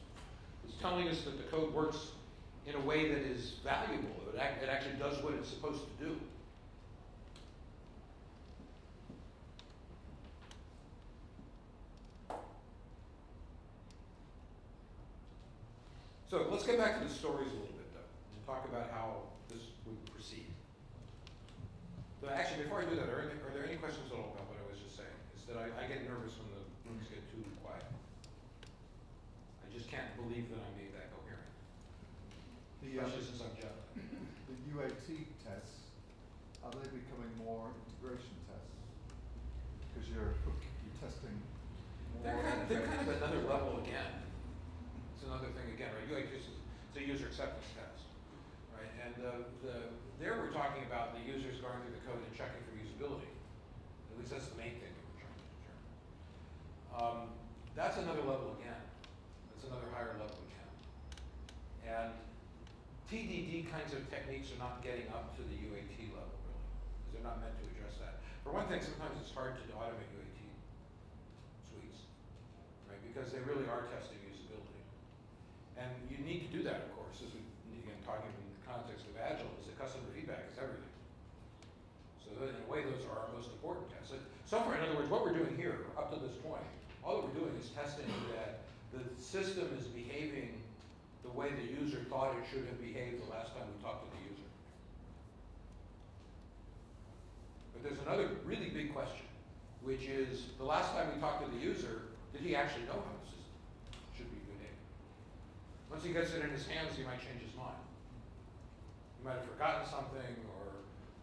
It's telling us that the code works in a way that is valuable. It, act, it actually does what it's supposed to do. So let's get back to the stories a little bit, though, and talk about how this would proceed. So actually, before I do that, are, any, are there any questions at all about what I was just saying? Is that I, I get nervous when the rooms get too quiet. I just can't believe that I made that coherent. The, uh, since I'm Jeff. The U A T tests, are they becoming more integration tests? Because you're, you're testing more. They're kind of, they're kind of another level again. It's another thing again, right? U A T is a user acceptance test, right? And the, the, there we're talking about the users going through the code and checking for usability. At least that's the main thing that we're trying to determine. Um, that's another level again. That's another higher level again. And T D D kinds of techniques are not getting up to the U A T level, really. because they're not meant to address that. For one thing, sometimes it's hard to automate U A T suites, right? Because they really are testing usability. And you need to do that, of course. This is, again, talking in the context of Agile, is the customer feedback is everything. So that, in a way, those are our most important tests. So somewhere, in other words, what we're doing here, up to this point, all that we're doing is testing that the system is behaving the way the user thought it should have behaved the last time we talked to the user. But there's another really big question, which is, the last time we talked to the user, did he actually know how the system should be behaving? Once he gets it in his hands, he might change his mind. He might have forgotten something, or,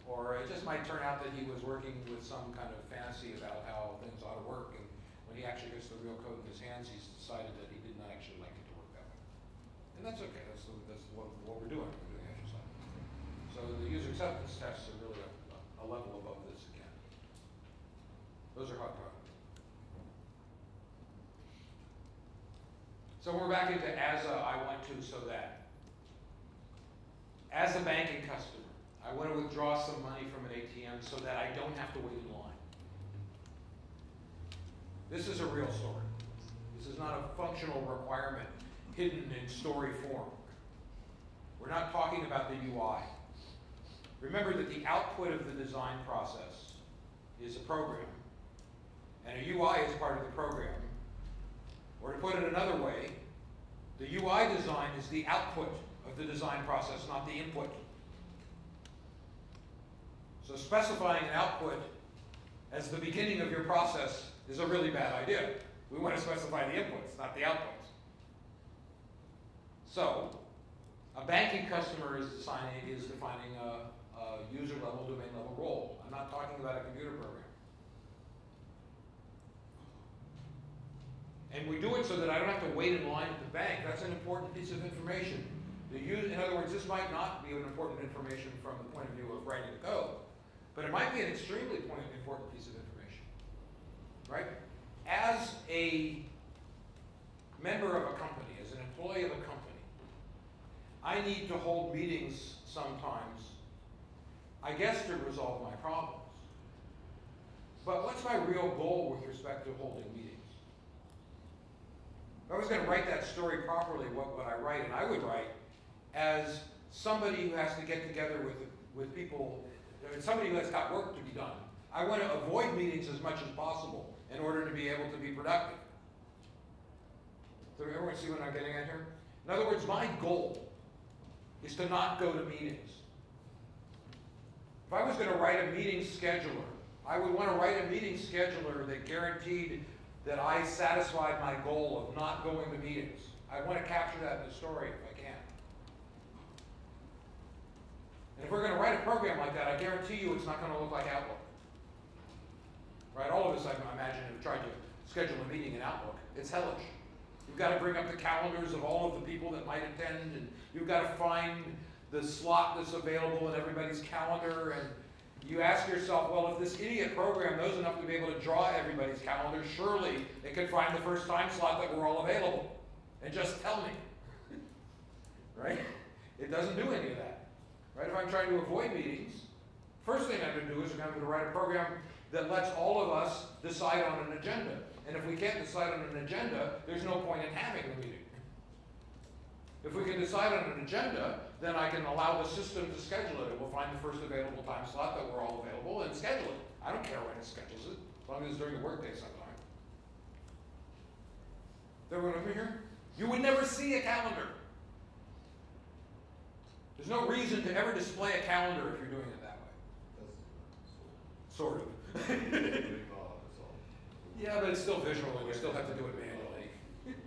or it just might turn out that he was working with some kind of fantasy about how things ought to work, and when he actually gets the real code in his hands, he's decided that he did not actually like it to work that way. And that's okay. That's, the, that's what, what we're doing. We're doing Agile side. So the user acceptance tests are really a, a level above this again. Those are hot products. So we're back into as a I want to, so that. As a banking customer, I want to withdraw some money from an A T M so that I don't have to wait in line. This is a real story. This is not a functional requirement hidden in story form. We're not talking about the U I. Remember that the output of the design process is a program, and a U I is part of the program. Or to put it another way, the U I design is the output of the design process, not the input. So specifying an output as the beginning of your process is a really bad idea. We want to specify the inputs, not the outputs. So, a banking customer is defining, is defining a, a user-level, domain-level role. I'm not talking about a computer program. And we do it so that I don't have to wait in line at the bank. That's an important piece of information. The user, in other words, this might not be an important information from the point of view of writing the code, but it might be an extremely important piece of information. Right? As a member of a company, as an employee of a company, I need to hold meetings sometimes, I guess, to resolve my problems. But what's my real goal with respect to holding meetings? If I was going to write that story properly, what would I write? And I would write as somebody who has to get together with, with people, somebody who has got work to be done. I want to avoid meetings as much as possible in order to be able to be productive. Does everyone see what I'm getting at here? In other words, my goal is to not go to meetings. If I was going to write a meeting scheduler, I would want to write a meeting scheduler that guaranteed that I satisfied my goal of not going to meetings. I want to capture that in the story if I can. And if we're going to write a program like that, I guarantee you it's not going to look like Outlook. Right, all of us, I imagine, have tried to schedule a meeting in Outlook. It's hellish. You've got to bring up the calendars of all of the people that might attend, and you've got to find the slot that's available in everybody's calendar. And you ask yourself, well, if this idiot program knows enough to be able to draw everybody's calendar, surely it could find the first time slot that we're all available and just tell me. Right? It doesn't do any of that. Right? If I'm trying to avoid meetings, first thing I'm going to do is I'm going to write a program that lets all of us decide on an agenda. And if we can't decide on an agenda, there's no point in having the meeting. If we can decide on an agenda, then I can allow the system to schedule it. It will find the first available time slot that we're all available and schedule it. I don't care when it schedules it, as long as it's during the workday sometime. Is everyone over here? You would never see a calendar. There's no reason to ever display a calendar if you're doing it that way. Sort of. Yeah, but it's still visual, and we still have to do it manually.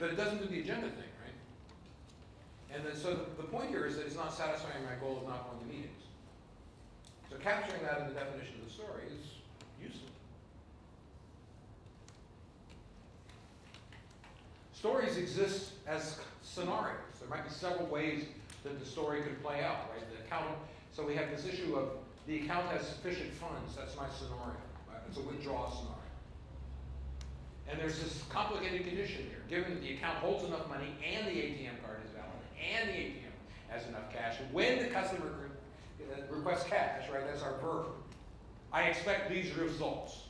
But it doesn't do the agenda thing, right? And then, so the point here is that it's not satisfying my goal of not going to meetings. So capturing that in the definition of the story is useful. Stories exist as scenarios. There might be several ways that the story could play out, right? The account, so we have this issue of the account has sufficient funds. That's my scenario. Right? It's a withdrawal scenario. And there's this complicated condition here. Given that the account holds enough money and the A T M card is valid and the A T M has enough cash, when the customer request cash, right? That's our verb. I expect these results.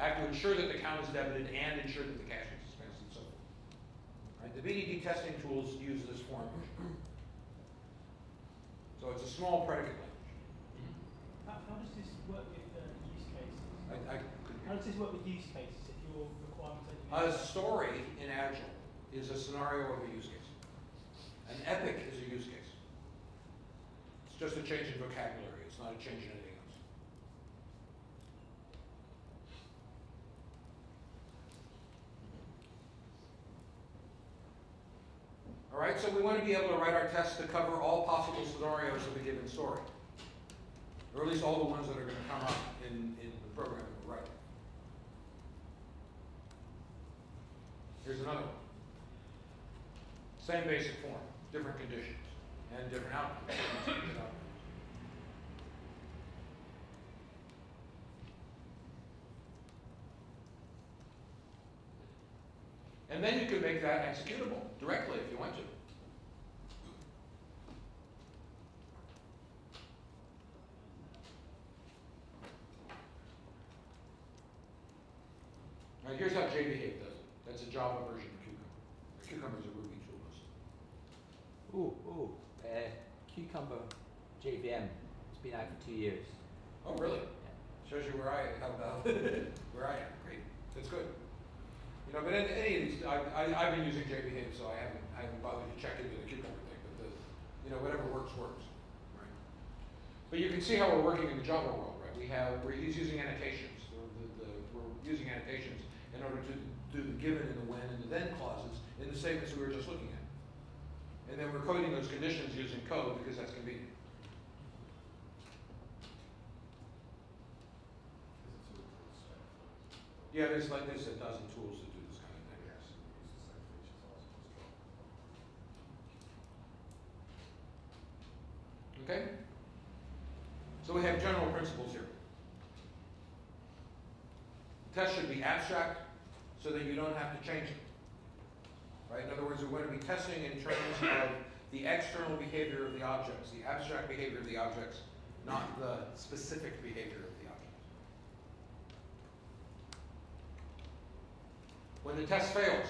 I have to ensure that the count is debited and ensure that the cash is expensed and so forth. Right? The B D D testing tools use this formula. So it's a small predicate language. How, how does this work with uh, use cases? I, I could, how does this work with use cases if your requirements are used? A story in Agile is a scenario of a use case. An epic is a use case. It's just a change in vocabulary. It's not a change in anything else. All right, so we want to be able to write our tests to cover all possible scenarios of a given story, or at least all the ones that are going to come up in, in the program that we're writing. Here's another one. Same basic form, different conditions, and different outcomes. And then you can make that executable directly if you want to. Now, here's how J V M does it. That's a Java version of Cucumber. Cucumber is a Ruby tool mostly. Ooh, ooh. Uh, Cucumber J V M. It's been out for two years. Oh, really? Yeah. Shows you where I am. How about where I am? Great. That's good. You know, but in any of these, I, I, I've been using J V M, so I haven't, I haven't bothered to check into the Cucumber thing. But the, you know, whatever works works, right? But you can see how we're working in the Java world, right? We have we're using annotations. The, the, we're using annotations in order to do the given and the when and the then clauses in the statements we were just looking at. And then we're coding those conditions using code because that's convenient. Yeah, there's like there's a dozen tools that do this kind of thing. Yes. Okay? So we have general principles here. Tests should be abstract so that you don't have to change them. Right? In other words, we want to be testing in terms of the external behavior of the objects, the abstract behavior of the objects, not the specific behavior of the objects. When the test fails,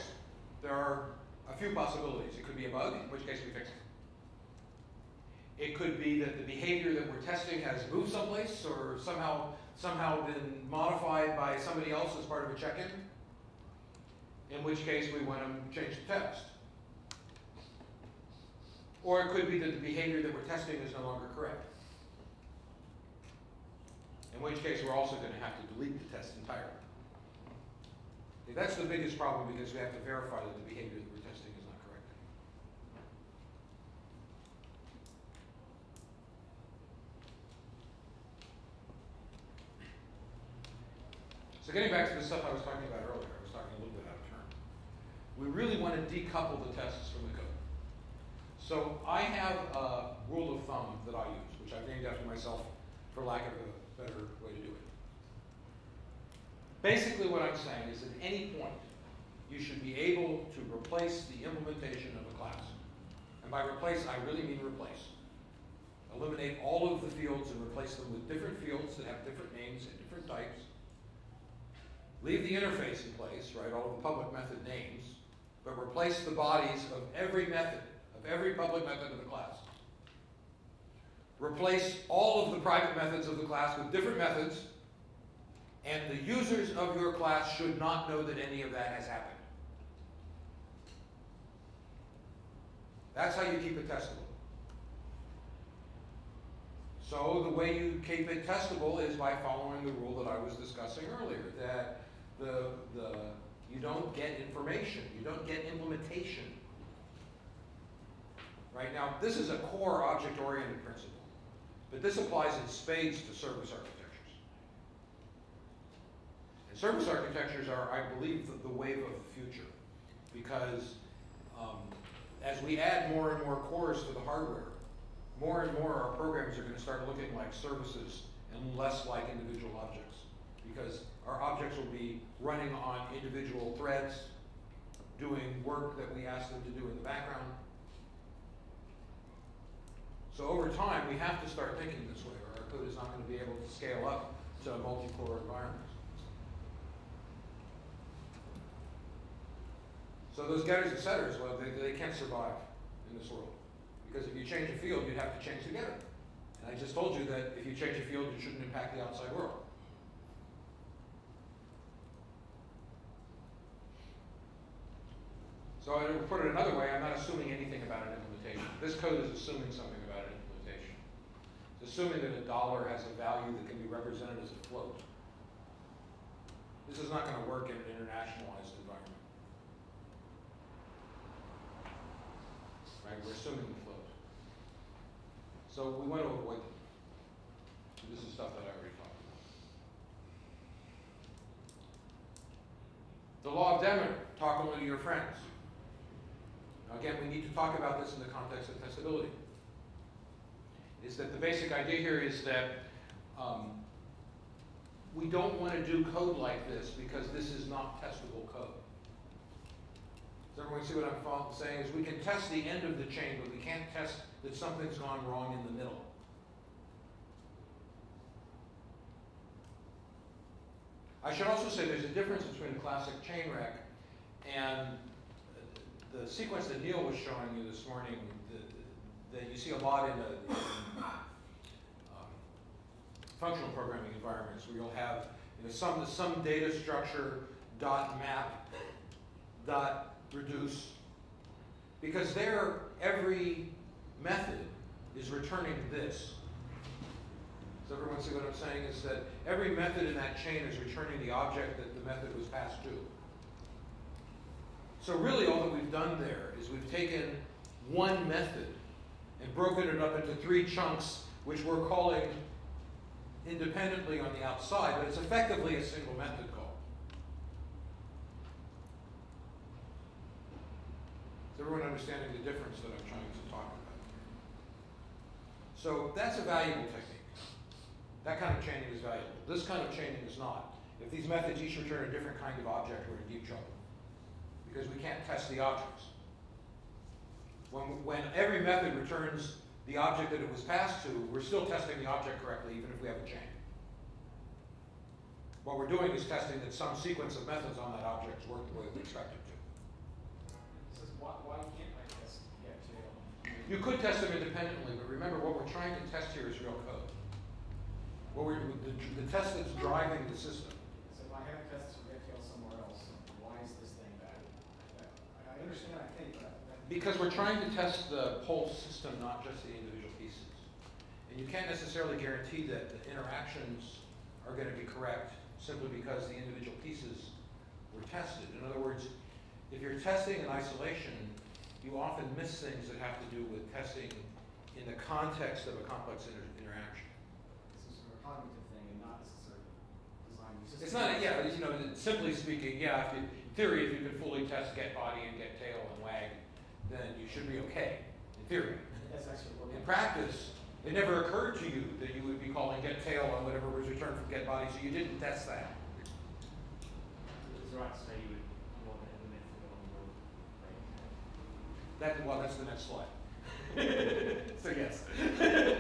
there are a few possibilities. It could be a bug, in which case we fix it. It could be that the behavior that we're testing has moved someplace or somehow somehow been modified by somebody else as part of a check-in, in which case we want to change the test. Or it could be that the behavior that we're testing is no longer correct, in which case we're also going to have to delete the test entirely. Okay, that's the biggest problem because we have to verify that the behavior that we're testing is not correct. So getting back to the stuff I was talking about earlier, I was talking a little bit out of turn. We really want to decouple the tests from the code. So I have a rule of thumb that I use, which I've named after myself for lack of a better way to do it. Basically what I'm saying is at any point, you should be able to replace the implementation of a class. And by replace, I really mean replace. Eliminate all of the fields and replace them with different fields that have different names and different types. Leave the interface in place, right, all of the public method names, but replace the bodies of every method, of every public method of the class. Replace all of the private methods of the class with different methods, and the users of your class should not know that any of that has happened. That's how you keep it testable. So the way you keep it testable is by following the rule that I was discussing earlier, that the, the, you don't get information, you don't get implementation. Right now, this is a core object-oriented principle, but this applies in spades to service architectures. And service architectures are, I believe, the, the wave of the future, because um, as we add more and more cores to the hardware, more and more our programs are going to start looking like services and less like individual objects, because our objects will be running on individual threads, doing work that we ask them to do in the background. So over time, we have to start thinking this way. is not going to be able to scale up to multi-core environments. So those getters and setters, well, they, they can't survive in this world. Because if you change a field, you'd have to change the getter. And I just told you that if you change a field, you shouldn't impact the outside world. So I would put it another way, I'm not assuming anything about an implementation. This code is assuming something about an implementation. It's assuming that a dollar has a value that can be represented as a float. This is not going to work in an internationalized environment. Right? We're assuming the float. So we want to avoid that. So this is stuff that I already talked about. The law of Demeter, talk only to your friends. Now again, we need to talk about this in the context of testability. Is that the basic idea here is that um, we don't want to do code like this because this is not testable code. Does everyone see what I'm saying? Is we can test the end of the chain, but we can't test that something's gone wrong in the middle. I should also say there's a difference between a classic chain wreck and the sequence that Neil was showing you this morning, the, the, that you see a lot in the um, functional programming environments, where you'll have you know, some, some data structure dot map dot reduce, because there every method is returning this. Does everyone see what I'm saying? Is that every method in that chain is returning the object that the method was passed to. So really all that we've done there is we've taken one method and broken it up into three chunks, which we're calling independently on the outside, but it's effectively a single method call. Is everyone understanding the difference that I'm trying to talk about? So that's a valuable technique. That kind of chaining is valuable. This kind of chaining is not. If these methods each return a different kind of object, we're in deep trouble. Because we can't test the objects. When, when every method returns the object that it was passed to, we're still testing the object correctly, even if we have a chain. What we're doing is testing that some sequence of methods on that object work the way we expect it to. This is why, why can't I test the G T L? You could test them independently, but remember what we're trying to test here is real code. What we're, the, the test that's driving the system. So if I have tests from G T L somewhere else, why is this? I understand, I think, but because we're trying to test the whole system, not just the individual pieces. And you can't necessarily guarantee that the interactions are going to be correct simply because the individual pieces were tested. In other words, if you're testing in isolation, you often miss things that have to do with testing in the context of a complex inter interaction. It's a sort of cognitive thing and not necessarily design system. It's not, yeah, you know, simply speaking, yeah, if you, theory, if you can fully test get body and get tail and wag, then you should be okay, in theory. That's actually what in practice, it never occurred to you that you would be calling get tail on whatever was returned from get body, so you didn't test that. It's right to say you would want to implement it on your brain. That, well, that's the next slide. So yes.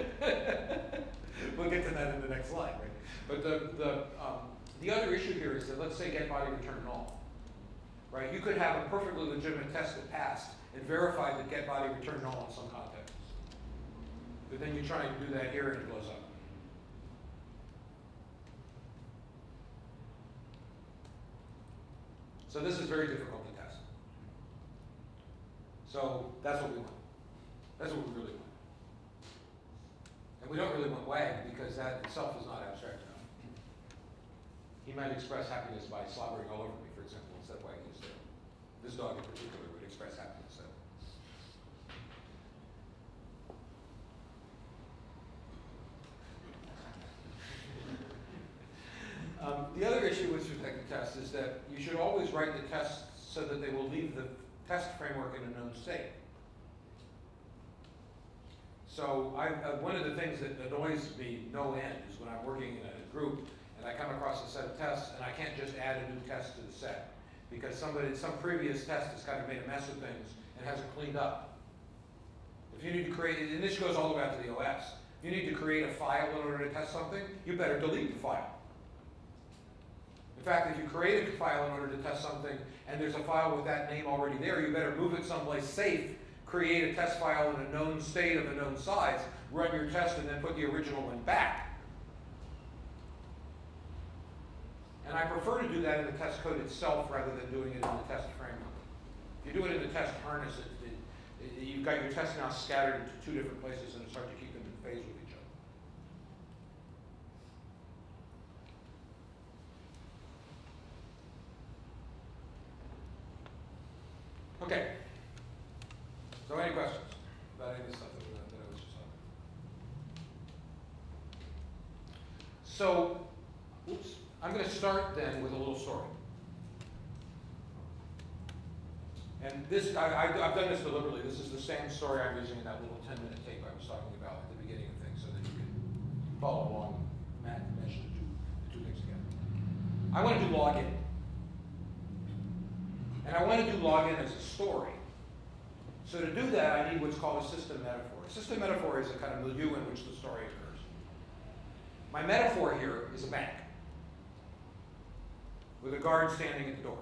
We'll get to that in the next slide, right? But the, the, um, the other issue here is that let's say get body returned null. Right? You could have a perfectly legitimate test that passed and verified that get body returned null in some contexts. But then you try and do that here and it blows up. So this is very difficult to test. So that's what we want. That's what we really want. And we don't really want wag because that itself is not abstract enough. He might express happiness by slobbering all over me, for example, instead of wagging his tail. This dog in particular would express happiness that way. um, the other issue with respect to tests is that you should always write the tests so that they will leave the test framework in a known state. So I, uh, one of the things that annoys me no end is when I'm working in a group and I come across a set of tests, and I can't just add a new test to the set because somebody, some previous test has kind of made a mess of things and hasn't cleaned up. If you need to create, and this goes all the way out to the O S, if You need to create a file in order to test something, you better delete the file. In fact, if you created a file in order to test something and there's a file with that name already there, you better move it someplace safe, create a test file in a known state of a known size, run your test, and then put the original one back. And I prefer to do that in the test code itself rather than doing it in the test framework. If you do it in the test harness, it, it, it, you've got your tests now scattered into two different places and it's hard to keep them in phase with each other. Okay. So any questions about any of this stuff that, uh, that I was just on? So, oops, I'm going to start then with a little story. And this, I, I, I've done this deliberately. This is the same story I'm using in that little ten minute tape I was talking about at the beginning of things so that you can follow along and measure the two, the two things together. I want to do login. And I want to do login as a story. So to do that, I need what's called a system metaphor. A system metaphor is a kind of milieu in which the story occurs. My metaphor here is a bank with a guard standing at the door.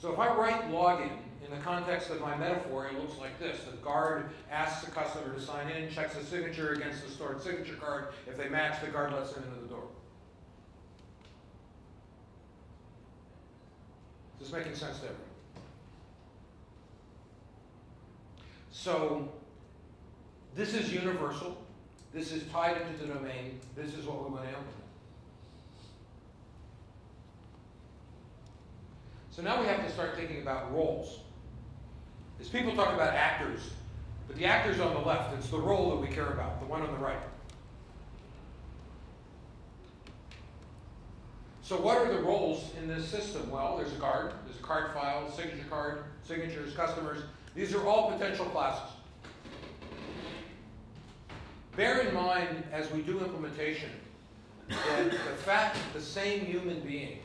So if I write login in the context of my metaphor, it looks like this. The guard asks the customer to sign in, checks the signature against the stored signature card. If they match, the guard lets them into the door. Is this making sense to everyone? So this is universal. This is tied into the domain. This is what we want to implement. So now we have to start thinking about roles. As people talk about actors, but the actor's on the left. It's the role that we care about, the one on the right. So what are the roles in this system? Well, there's a guard, there's a card file, signature card, signatures, customers. These are all potential classes. Bear in mind, as we do implementation, that the fact that the same human being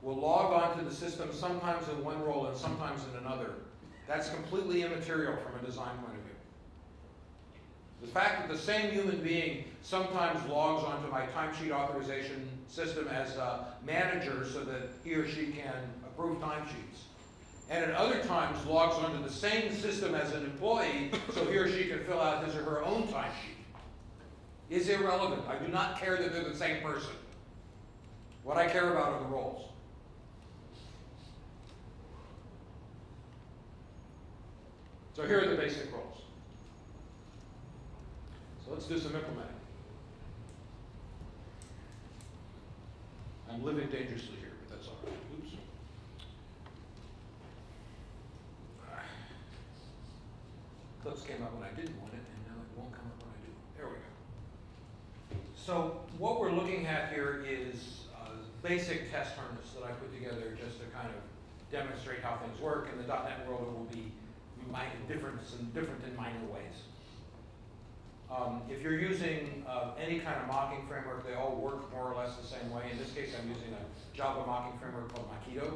will log on to the system sometimes in one role and sometimes in another, that's completely immaterial from a design point of view. The fact that the same human being sometimes logs onto my timesheet authorization system as a manager so that he or she can approve timesheets, and at other times logs onto the same system as an employee so he or she can fill out his or her own timesheet, is irrelevant. I do not care that they're the same person. What I care about are the roles. So here are the basic roles. So let's do some implementing. I'm living dangerously here, but that's all right. Oops. Clips came up when I didn't want it, and now it won't come up when I do. There we go. So what we're looking at here is uh, basic test harness that I put together just to kind of demonstrate how things work. In the dot net world, it will be minor, different, different in minor ways. Um, if you're using uh, any kind of mocking framework, they all work more or less the same way. In this case, I'm using a Java mocking framework called Mockito.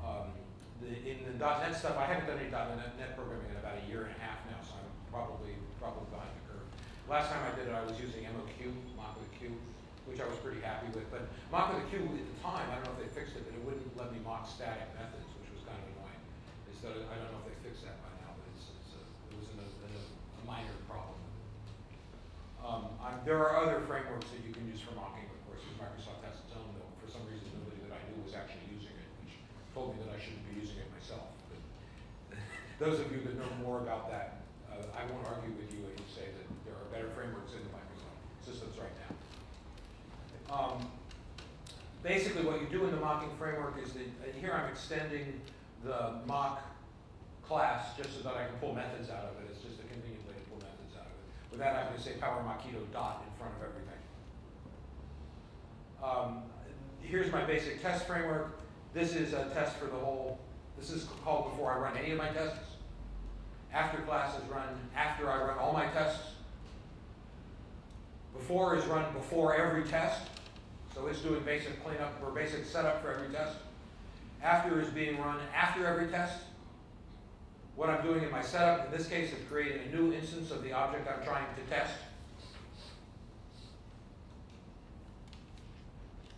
Um, the, in the dot net stuff, I haven't done any dot net programming in about a year and a half now, so I'm probably, probably behind the curve. Last time I did it, I was using M O Q, Mock with a Q, which I was pretty happy with. But Mock with a Q at the time, I don't know if they fixed it, but it wouldn't let me mock static methods, which was kind of annoying. Instead of, I don't know if they fixed that by now, but it's, it's a, it was a, a, a minor problem. Um, there are other frameworks that you can use for mocking, of course, because Microsoft has its own, though. For some reason, nobody that I knew was actually using it, which told me that I shouldn't be using it myself. But those of you that know more about that, uh, I won't argue with you if you say that there are better frameworks in the Microsoft systems right now. Um, basically, what you do in the mocking framework is that, and here I'm extending the mock class just so that I can pull methods out of it. It's just a convenient way to pull methods. With that, I'm going to say PowerMockito dot in front of everything. Um, here's my basic test framework. This is a test for the whole. This is called before I run any of my tests. After class is run, after I run all my tests. Before is run before every test. So it's doing basic cleanup or basic setup for every test. After is being run after every test. what I'm doing in my setup, in this case, is creating a new instance of the object I'm trying to test.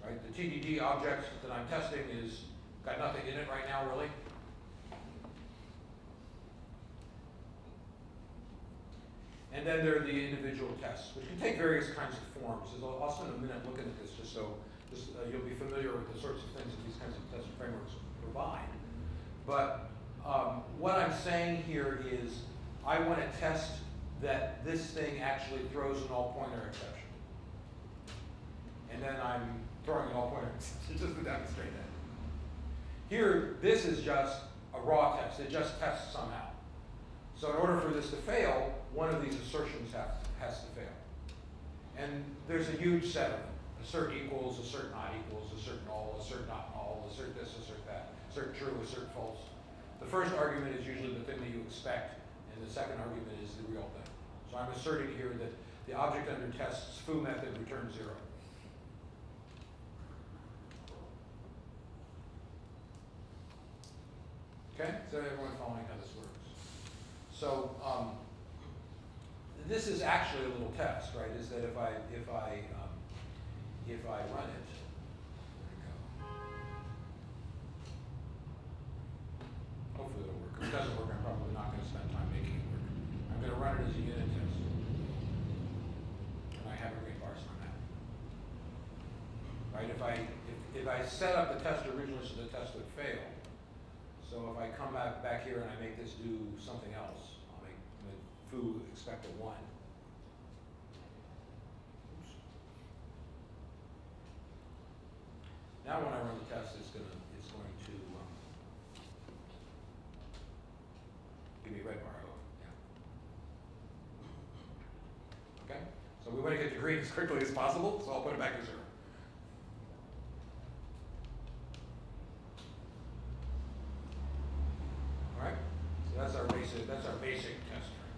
Right? The T D D object that I'm testing is got nothing in it right now, really. And then there are the individual tests, which can take various kinds of forms. I'll, I'll spend a minute looking at this just so this, uh, you'll be familiar with the sorts of things that these kinds of test frameworks provide. But um, what I'm saying here is I want to test that this thing actually throws an all-pointer exception. And then I'm throwing an all-pointer exception just to demonstrate that. Here, this is just a raw test. It just tests somehow. So in order for this to fail, one of these assertions have, has to fail. And there's a huge set of them. Assert equals, assert not equals, assert null, assert not null, assert this, assert that, assert true, assert false. The first argument is usually the thing that you expect, and the second argument is the real thing. So I'm asserting here that the object under test's foo method returns zero. Okay, so everyone following how this works. So um, this is actually a little test, right? Is that if I if I um, if I run it, there we go. Hopefully it'll work. If it doesn't work, I'm probably not going to spend time making it work. I'm going to run it as a unit test, and I haven't reparsed on that. Right? If I if if I set up the test originally so the test would fail. So if I come back, back here and I make this do something else, I'll make foo expect a one. Oops. Now when I run the test, it's going to it's going to um, give me a red bar. Oh, yeah. Okay. So we want to get to green as quickly as possible. So I'll put it back to zero. That's our basic. That's our basic test frame.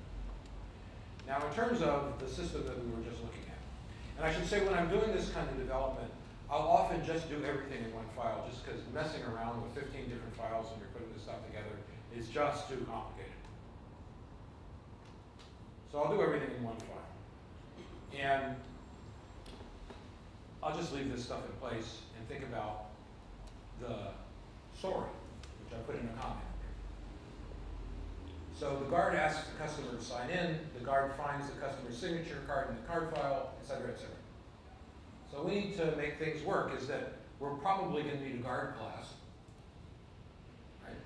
Now, in terms of the system that we were just looking at, and I should say when I'm doing this kind of development, I'll often just do everything in one file, just because messing around with fifteen different files and you're putting this stuff together is just too complicated. So I'll do everything in one file, and I'll just leave this stuff in place and think about the sorry, which I put in a comment. So the guard asks the customer to sign in, the guard finds the customer's signature card in the card file, et cetera, et cetera. So we need to make things work is that we're probably going to need a guard class, right?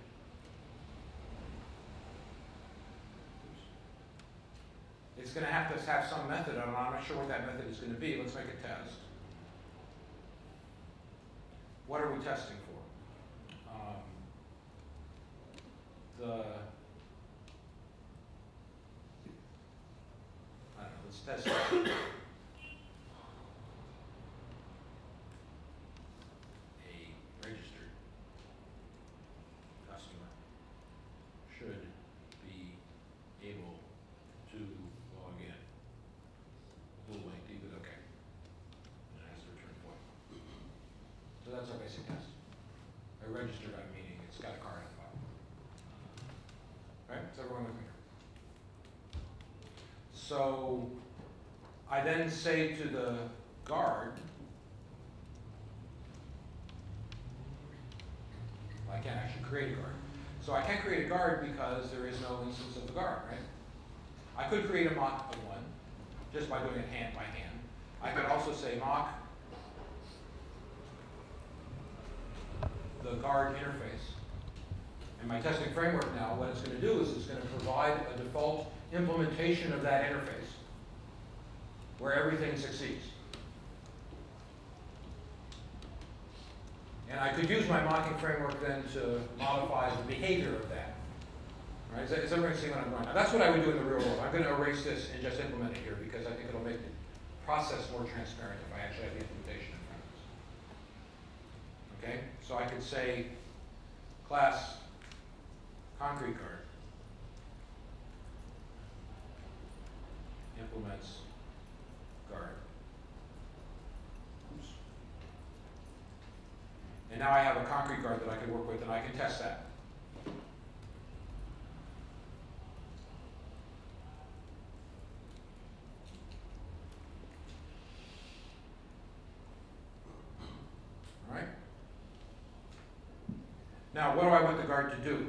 It's going to have to have some method, and I'm not sure what that method is going to be. Let's make a test. What are we testing for? Um, the Let's test it. A registered customer should be able to log in. A little lengthy, but okay. And it has to return point. So that's our basic test. A registered, I mean, it's got a card in the bottom. Right? Is everyone with me? So I then say to the guard, well, I can't actually create a guard. So I can't create a guard because there is no instance of the guard, right? I could create a mock of one just by doing it hand by hand. I could also say mock the guard interface. And my testing framework now, what it's going to do is it's going to provide a default implementation of that interface where everything succeeds. And I could use my mocking framework then to modify the behavior of that. Right? Is, that, is everyone seeing what I'm doing? Now, that's what I would do in the real world. I'm going to erase this and just implement it here because I think it'll make the process more transparent if I actually have the implementation in front of us. Okay? So I could say class concrete guard implements guard. Oops. And now I have a concrete guard that I can work with, and I can test that. Now, what do I want the guard to do?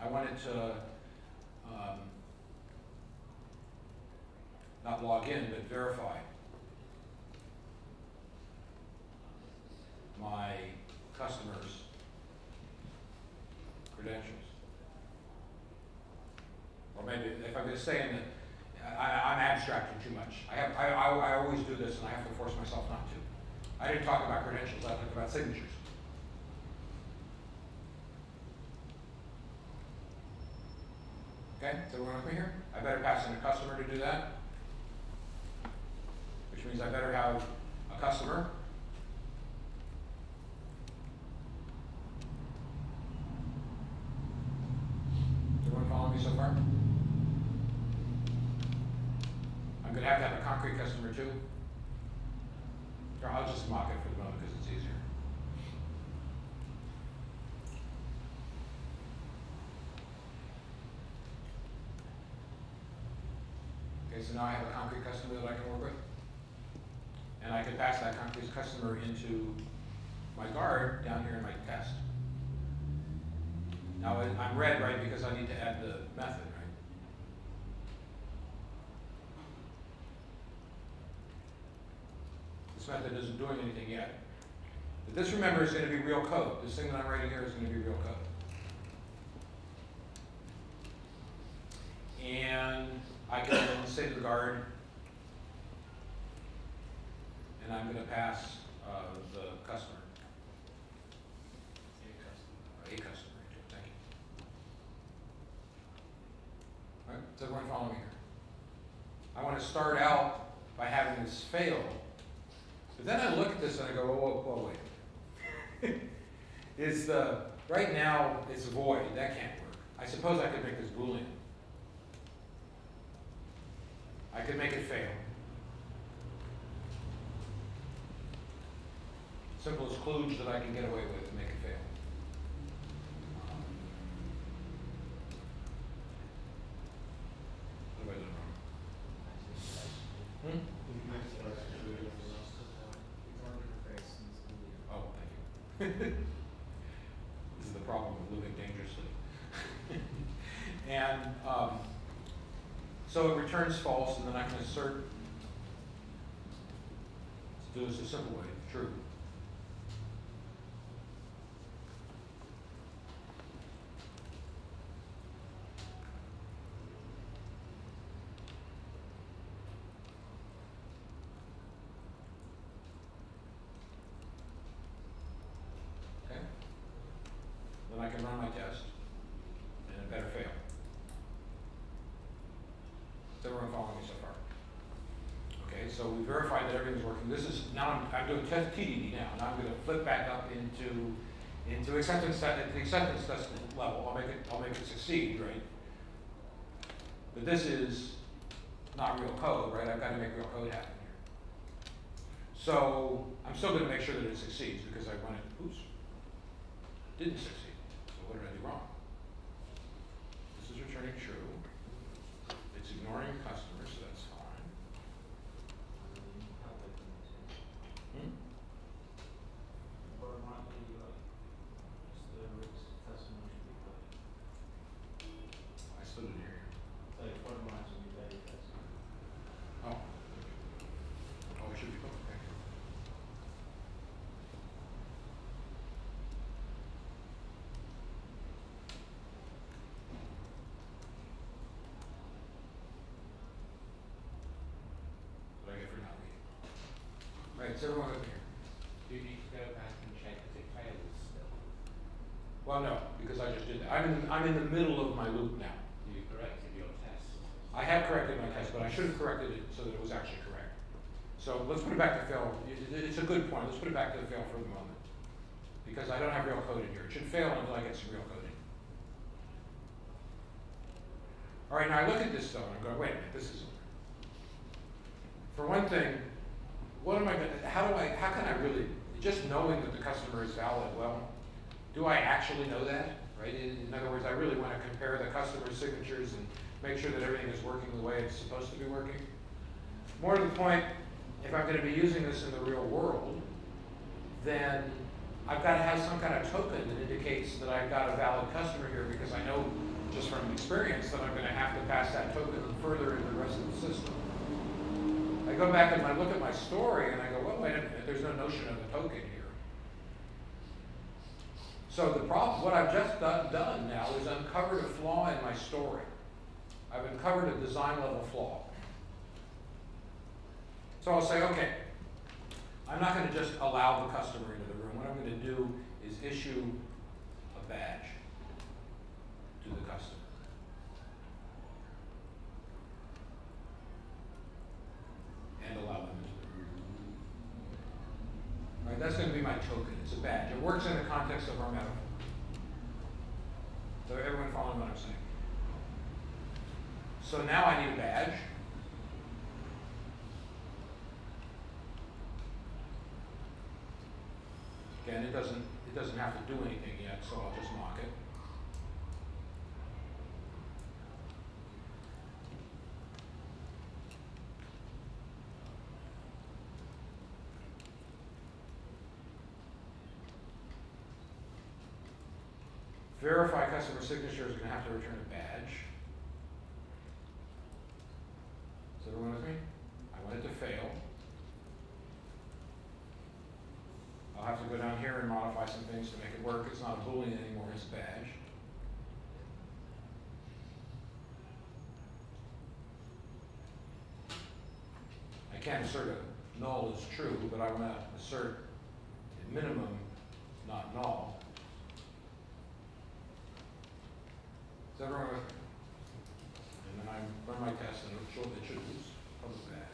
I want it to um, not log in, but verify my customer's credentials. Or maybe if I'm just saying that I, I'm abstracting too much. I, have, I, I, I always do this, and I have to force myself not to. I didn't talk about credentials, I talked about signatures. Okay, so everyone with me here? I better pass in a customer to do that, which means I better have a customer. Everyone following me so far? I'm going to have to have a concrete customer too. Or I'll just mock it for the moment because it's easier. Okay, so now I have a concrete customer that I can work with. And I can pass that concrete customer into my guard down here in my test. Now I'm red, right, because I need to add the method, right? This method isn't doing anything yet. But this, remember, is going to be real code. This thing that I'm writing here is going to be real code. And I can say to the guard, and I'm going to pass uh, the customer. A customer. A customer, thank you. All right, is everyone following me here? I want to start out by having this fail. But then I look at this and I go, whoa, whoa, whoa wait. Is the, right now, it's void. That can't work. I suppose I could make this Boolean. I could make it fail. Simplest kludge that I can get away with and make it fail. What do I do wrong? Hmm? Oh, thank you. This is the problem of living dangerously. and um, so it returns false, and then I can assert. Let's do this a simple way, true. This is now I'm, I'm doing test T D D now. Now I'm going to flip back up into into acceptance at the acceptance test level. I'll make it I'll make it succeed, right? But this is not real code, right? I've got to make real code happen here. So I'm still going to make sure that it succeeds because I want it. Oops, didn't succeed. So what did I do wrong? This is returning true. It's ignoring customers, so that's fine. It's everyone over here. Do you need to go back and check if it fails still? Well, no, because I just did that. I'm in, I'm in the middle of my loop now. You corrected your test. I have corrected my test, but I should have corrected it so that it was actually correct. So let's put it back to fail. It's a good point. Let's put it back to fail for the moment. Because I don't have real code in here. It should fail until I get some real code in. All right, now I look at this though, and I'm going, wait a minute, this isn't. For one thing, what am I going to, how do I, how can I really, just knowing that the customer is valid, well, do I actually know that, right? In, in other words, I really want to compare the customer's signatures and make sure that everything is working the way it's supposed to be working. More to the point, if I'm going to be using this in the real world, then I've got to have some kind of token that indicates that I've got a valid customer here, because I know just from experience that I'm going to have to pass that token further into the rest of the system. I go back and I look at my story and I go, well, wait a minute, there's no notion of a token here. So the problem, what I've just done, done now is uncovered a flaw in my story. I've uncovered a design level flaw. So I'll say, okay, I'm not going to just allow the customer into the room. What I'm going to do is issue a badge to the customer. And allow them into the room. All right, that's going to be my token. It's a badge. It works in the context of our metaphor. So everyone following what I'm saying? So now I need a badge. Again, it doesn't, it doesn't have to do anything yet, so I'll just mock it. Verify customer signature is going to have to return a badge. Is everyone with me? I want it to fail. I'll have to go down here and modify some things to make it work. It's not a Boolean anymore, it's a badge. I can't assert a null is true, but I want to assert at minimum not null. Is everyone with me? And then I run my test and it should, it should lose public badge.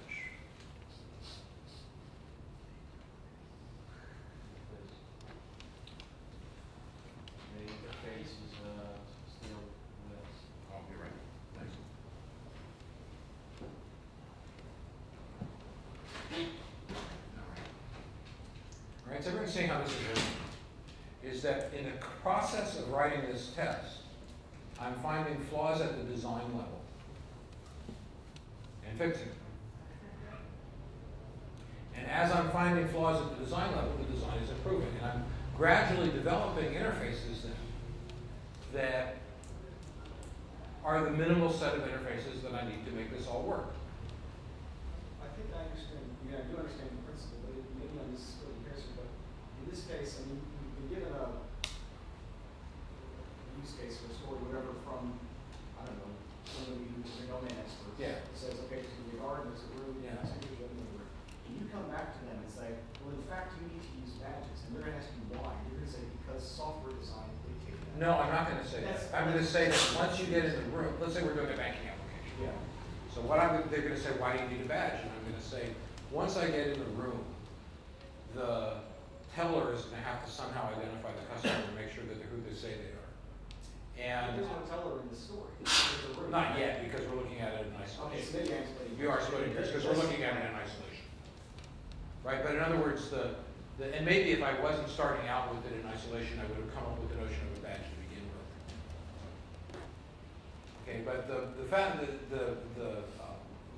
So everyone's seeing how this is working, is that in the process of writing this test, I'm finding flaws at the design level and fixing them. And as I'm finding flaws at the design level, the design is improving. And I'm gradually developing interfaces then that are the minimal set of interfaces that I need to make this all work. I think I understand. Yeah, I do understand the principle, but maybe I'm just splitting hairs here. In this case, I mean, we've been given a use case or a story, whatever, from, I don't know, somebody who's a domain expert. Yeah. It says, okay, there's going to be a garden, there's a room, yeah. there's a signature, whatever. And you come back to them and say, well, in fact, you need to use badges. And they're going to ask you why. You're going to say, because software design, they take that. No, I'm not going to say that's, that. I'm going to say that once you get in the room, let's say we're doing a banking application. Yeah. So what I'm, they're going to say, why do you need a badge? And I'm going to say, once I get in the room, the teller is going to have to somehow identify the customer and make sure that they're who they say they are. And there's no teller in the story. Not yet, because we're looking at it in isolation. Okay, so you are splitting hairs because we're looking at it in isolation, right? But in other words, the, the and maybe if I wasn't starting out with it in isolation, I would have come up with the notion of a badge to begin with. Okay, but the the fact that the the uh,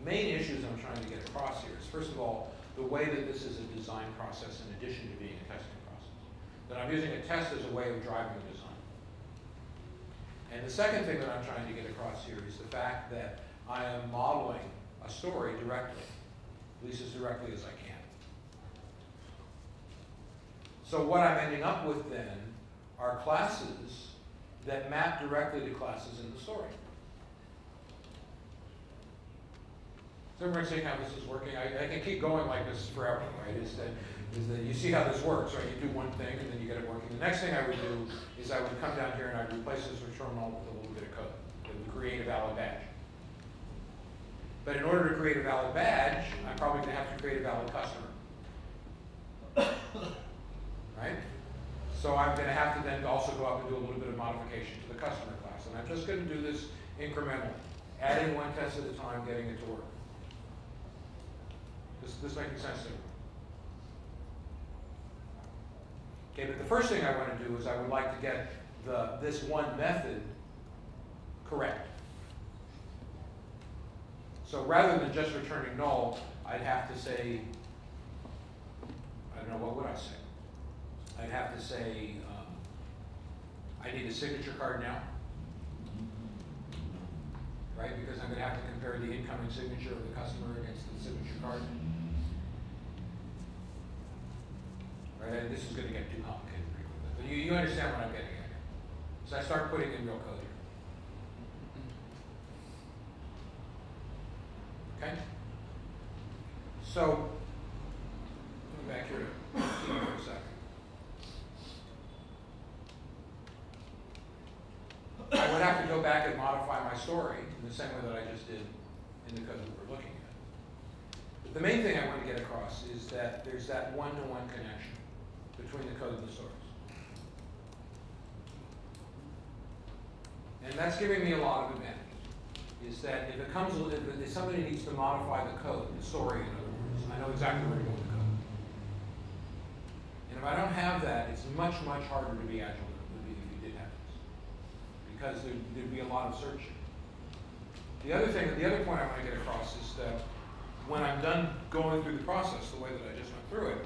main issues I'm trying to get across here is, first of all, the way that this is a design process in addition to being a testing process. That I'm using a test as a way of driving the design. And the second thing that I'm trying to get across here is the fact that I am modeling a story directly, at least as directly as I can. So what I'm ending up with then are classes that map directly to classes in the story. So everyone see how this is working? I, I can keep going like this forever, right? Is that, is that you see how this works, right? You do one thing and then you get it working. The next thing I would do is I would come down here and I'd replace this return null with a little bit of code. It would create a valid badge. But in order to create a valid badge, I'm probably going to have to create a valid customer. Right? So I'm going to have to then also go up and do a little bit of modification to the customer class. And I'm just going to do this incrementally, adding one test at a time, getting it to work. This, this making sense to me? Okay, but the first thing I want to do is I would like to get the, this one method correct. So rather than just returning null, I'd have to say, I don't know, what would I say? I'd have to say, um, I need a signature card now, right? Because I'm going to have to compare the incoming signature of the customer against the signature card. Right? And this is going to get too complicated pretty quickly. But you, you understand what I'm getting at. So I start putting in real code here. Okay? So, let me back here for a second. I would have to go back and modify my story in the same way that I just did in the code that we're looking at. But the main thing I want to get across is that there's that one-to-one connection between the code and the source. And that's giving me a lot of advantage. Is that if it comes, if, if somebody needs to modify the code, the story, in other words, I know exactly where to go with the code. And if I don't have that, it's much, much harder to be agile. Because there'd, there'd be a lot of searching. The other thing, the other point I want to get across is that when I'm done going through the process the way that I just went through it,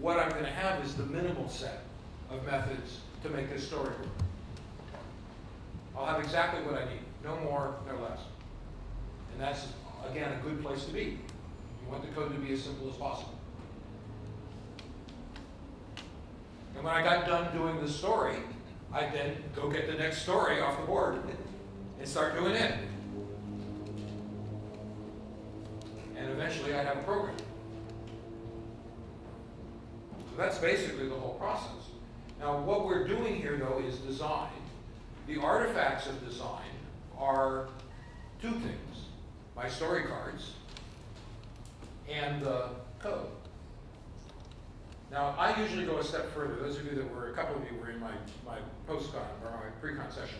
what I'm going to have is the minimal set of methods to make this story work. I'll have exactly what I need, no more, no less. And that's, again, a good place to be. You want the code to be as simple as possible. And when I got done doing the story, I then go get the next story off the board and start doing it. And eventually I have a program. So that's basically the whole process. Now what we're doing here though is design. The artifacts of design are two things. My story cards and the code. Now, I usually go a step further. Those of you that were, a couple of you were in my, my post-con or my pre-con session.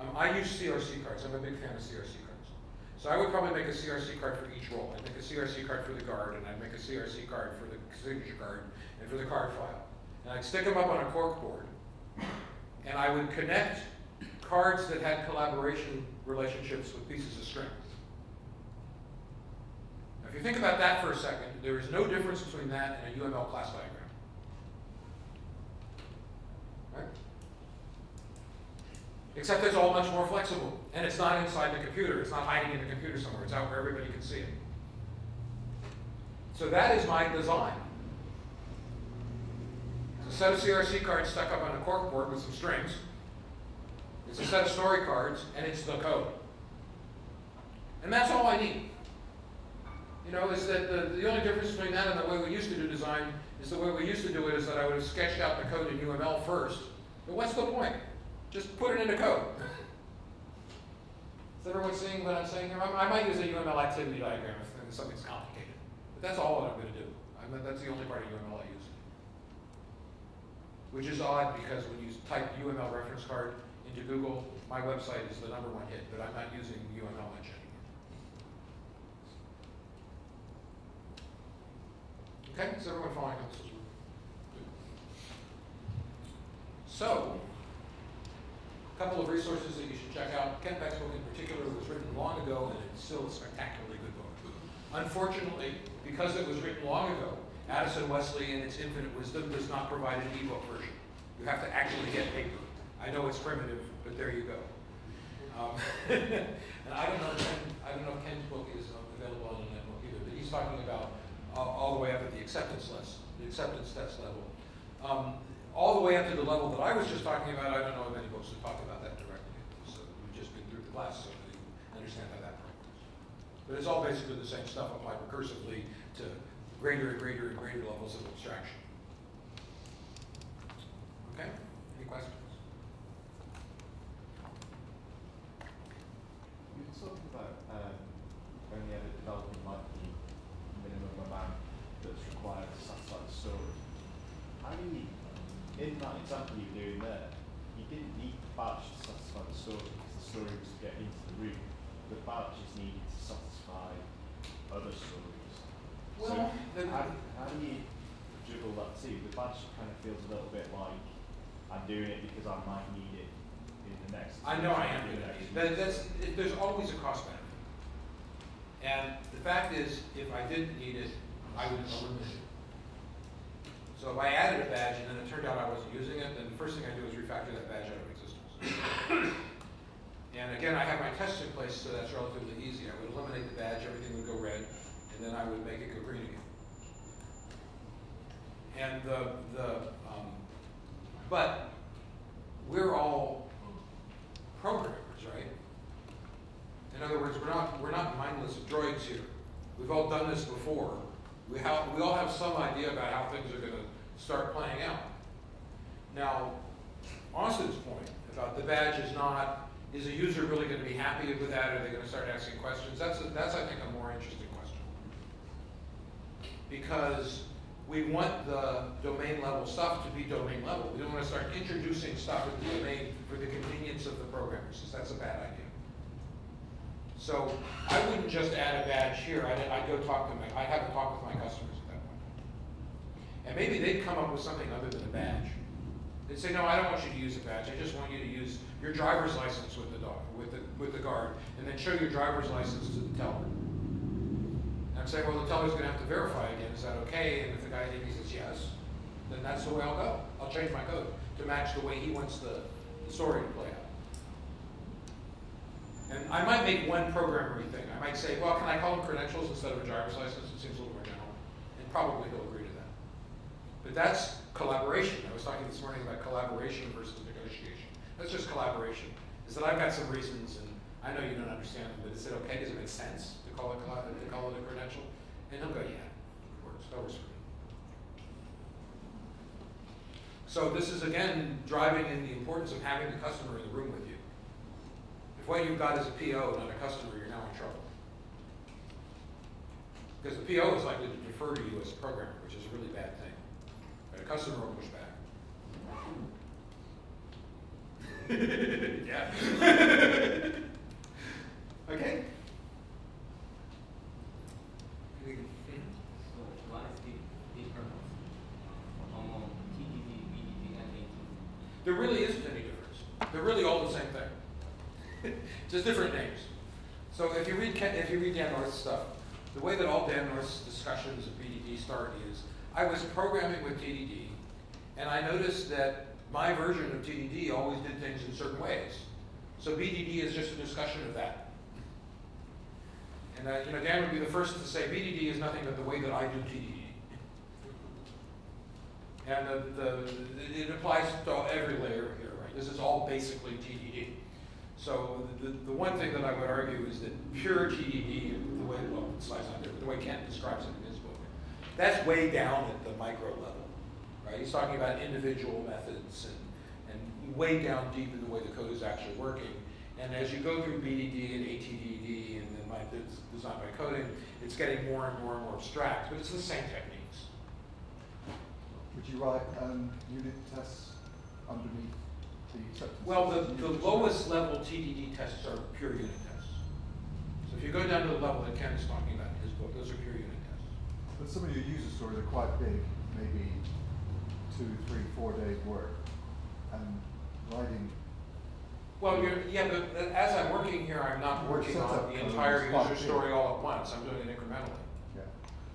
Um, I use C R C cards. I'm a big fan of C R C cards. So I would probably make a C R C card for each role. I'd make a C R C card for the guard, and I'd make a C R C card for the signature card, and for the card file. And I'd stick them up on a cork board, and I would connect cards that had collaboration relationships with pieces of string. Now, if you think about that for a second, there is no difference between that and a U M L class diagram. Right? Except it's all much more flexible, and it's not inside the computer. It's not hiding in the computer somewhere. It's out where everybody can see it. So that is my design. It's a set of C R C cards stuck up on a cork board with some strings. It's a set of story cards, and it's the code. And that's all I need. You know, is that the, the only difference between that and the way we used to do design is the way we used to do it is that I would have sketched out the code in U M L first. But what's the point? Just put it into code. Is everyone seeing what I'm saying here? I, I might use a U M L activity diagram if, if something's complicated. But that's all that I'm going to do. I mean, that's the only part of U M L I use. Which is odd because when you type U M L reference card into Google, my website is the number one hit, but I'm not using U M L engine. Okay, is everyone following up? So, a couple of resources that you should check out. Ken Beck's book in particular was written long ago, and it's still a spectacularly good book. Unfortunately, because it was written long ago, Addison Wesley in its infinite wisdom does not provide an ebook version. You have to actually get paper. I know it's primitive, but there you go. Um, and I don't know if Ken, I don't know if Ken's book is available on MOQ either, but he's talking about all the way up at the acceptance list, the acceptance test level. Um, all the way up to the level that I was just talking about, I don't know of any books that talk about that directly. So we've just been through the class, so we understand how that works. But it's all basically the same stuff applied recursively to greater and greater and greater levels of abstraction. Okay, any questions? You were talking about um, when you had a development like that's required to satisfy the story. How do you, in that example you were doing there, you didn't need the badge to satisfy the story because the story was to get into the room. The badge is needed to satisfy other stories. Well, so then how, how do you juggle that too? The badge kind of feels a little bit like I'm doing it because I might need it in the next. I know I am doing that. That's, there's always a cost benefit. And the fact is, if I didn't need it, I would eliminate it. So if I added a badge and then it turned out I wasn't using it, then the first thing I do is refactor that badge out of existence. And again, I have my tests in place, so that's relatively easy. I would eliminate the badge, everything would go red, and then I would make it go green again. And the, the um, but we're all programmers, right? In other words, we're not we're not mindless droids here. We've all done this before. We have we all have some idea about how things are going to start playing out. Now, Austin's point about the badge is not is a user really going to be happy with that? Are they going to start asking questions? That's a, that's I think a more interesting question, because we want the domain level stuff to be domain level. We don't want to start introducing stuff into the domain for the convenience of the programmers, because that's a bad idea. So I wouldn't just add a badge here. I'd, I'd go talk to my, I'd have a talk with my customers at that point. And maybe they'd come up with something other than a badge. They'd say, no, I don't want you to use a badge. I just want you to use your driver's license with the dog, with the, with the guard, and then show your driver's license to the teller. I'm saying, well, the teller's going to have to verify again, is that okay? And if the guy at A B says yes, then that's the way I'll go. I'll change my code to match the way he wants the, the story to play out. And I might make one programmery thing. I might say, well, can I call them credentials instead of a driver's license? It seems a little more general. And probably he'll agree to that. But that's collaboration. I was talking this morning about collaboration versus negotiation. That's just collaboration. Is that I've got some reasons, and I know you don't understand them, but is it okay? Does it make sense? Call it, they call it a credential, and they'll go, yeah, it works, that works for me. So this is, again, driving in the importance of having the customer in the room with you. If what you've got is a P O, not a customer, you're now in trouble. Because the P O is likely to defer to you as a programmer, which is a really bad thing. But a customer will push back. Yeah. Okay. It fits so twice the, the purpose among T D D, B D D, and A T D D. There really isn't any difference. They're really all the same thing, just different names. So if you read if you read Dan North's stuff, the way that all Dan North's discussions of B D D start is, I was programming with T D D, and I noticed that my version of T D D always did things in certain ways. So B D D is just a discussion of that. And uh, you know, Dan would be the first to say B D D is nothing but the way that I do T D D. And the, the, it applies to every layer here, right? This is all basically T D D. So the, the one thing that I would argue is that pure T D D, the way, well, it slides on there, but the way Ken describes it in his book, that's way down at the micro level, right? He's talking about individual methods and, and way down deep in the way the code is actually working. And as you go through B D D and A T D D and then my design by coding, it's getting more and more and more abstract, but it's the same techniques. Would you write um, unit tests underneath the acceptance? Well, the, the lowest level T D D tests are pure unit tests. So if you go down to the level that Ken is talking about in his book, those are pure unit tests. But some of your user stories are quite big, maybe two, three, four days work, and writing. Well, you're, yeah, but as I'm working here, I'm not working on the entire user story all at once. I'm doing it incrementally, yeah.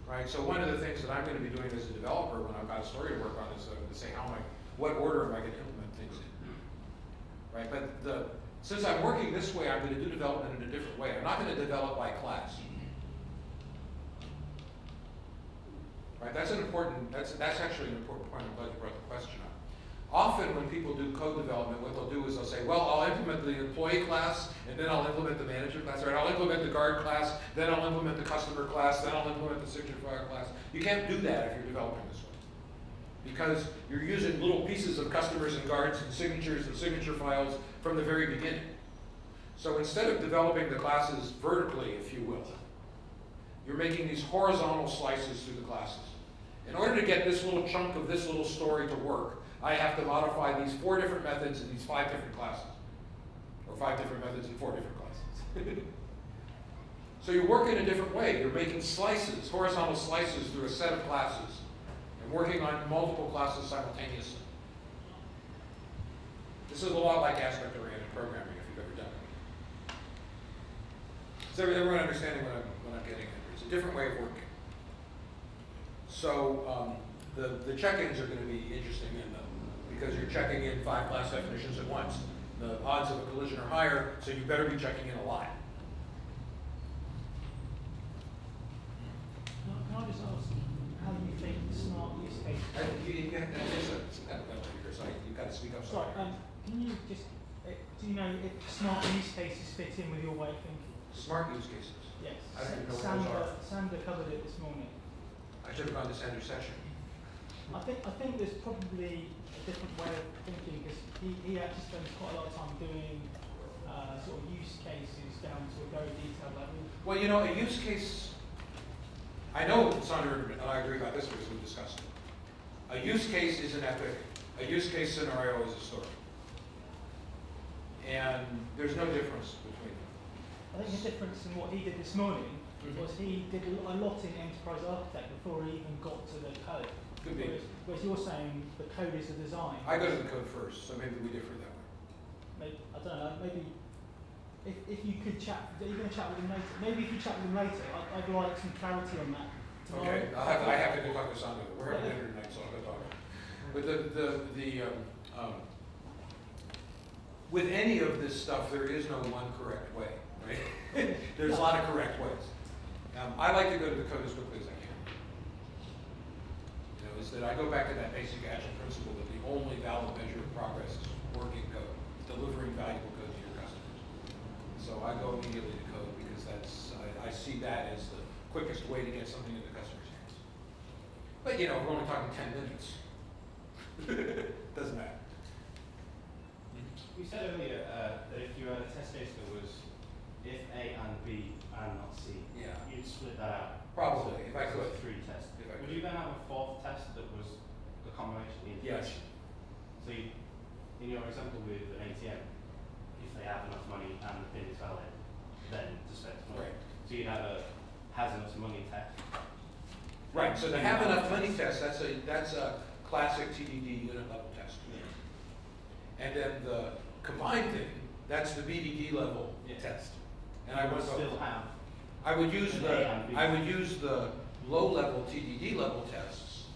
Right? So one of the things that I'm going to be doing as a developer when I've got a story to work on is I'm going to say, how am I, what order am I going to implement things in, right? But the, since I'm working this way, I'm going to do development in a different way. I'm not going to develop by class, right? That's an important. That's that's actually an important point. I'm glad you brought the question up. Often when people do code development, what they'll do is they'll say, well, I'll implement the employee class, and then I'll implement the manager class, or I'll implement the guard class, then I'll implement the customer class, then I'll implement the signifier class. You can't do that if you're developing this way, because you're using little pieces of customers and guards and signatures and signature files from the very beginning. So instead of developing the classes vertically, if you will, you're making these horizontal slices through the classes. In order to get this little chunk of this little story to work, I have to modify these four different methods in these five different classes, or five different methods in four different classes. So you're working a different way. You're making slices, horizontal slices through a set of classes, and working on multiple classes simultaneously. This is a lot like aspect-oriented programming, if you've ever done it. Is everyone understanding what I'm, what I'm getting at? It's a different way of working. So um, the, the check-ins are going to be interesting in them because you're checking in five class definitions at once. The odds of a collision are higher, so you better be checking in a lot. Can I just ask how you think smart use cases? You, you, you, you've got to speak up. Sorry. Um, can you just, do you know if smart use cases fit in with your way of thinking? Smart use cases? Yes. I don't even know Sander, what those are. Sander covered it this morning. I should have gone to Sander's session. I think, I think there's probably a different way of thinking because he, he actually spends quite a lot of time doing uh, sort of use cases down to a very detailed level. Well, you know, a use case. I know Sander and I agree about this because we've discussed it. A use case is an epic. A use case scenario is a story. And there's no difference between them. I think the difference in what he did this morning mm-hmm. was he did a lot in Enterprise Architect before he even got to the code. Could be. Whereas, whereas you're saying the code is a design. I go to the code first, so maybe we differ that way. Maybe, I don't know, maybe if, if you could chat, you're going to chat with them later. Maybe if you chat with them later, I'd, I'd like some clarity on that tomorrow. Okay, I'll have, I have to go talk to Sander. We're having dinner tonight, so I'll go talk to him. But the, the, the, um, um, with any of this stuff, there is no one correct way, right? There's a lot of correct ways. Um, I like to go to the code as quickly as I can. Is that I go back to that basic agile principle that the only valid measure of progress is working code, delivering valuable code to your customers. So I go immediately to code because that's I, I see that as the quickest way to get something into the customer's hands. But you know, we're only talking ten minutes. Doesn't matter. We said earlier uh, that if you had a test case that was if A and B and not C, yeah. you'd split that out. Probably, if I could. Three tests. If I could. Would you then have a fourth test that was the combination? Yes. So, you, in your example with an A T M, if they have enough money and the pin is valid, then to spend money. Right. So you'd have a has enough money test. Right. So the have enough money test. That's a that's a classic T D D unit level test. Yeah. And then the combined thing. That's the B D D level yeah. test. And you I would still have. I would use the I would use the low-level T D D level tests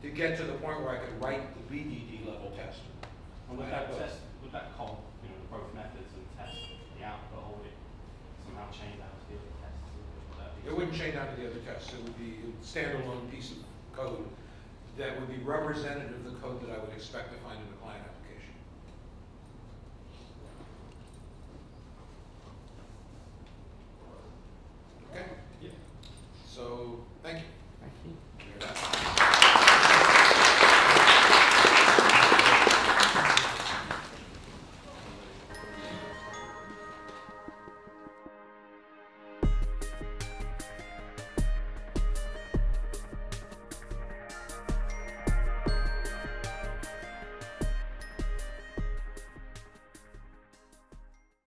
to get to the point where I could write the B D D level test. And would that test would that call you know both methods and test the output, or would it somehow chain down to the other tests? It wouldn't chain down to the other tests. It would be a standalone piece of code that would be representative of the code that I would expect to find in the client application.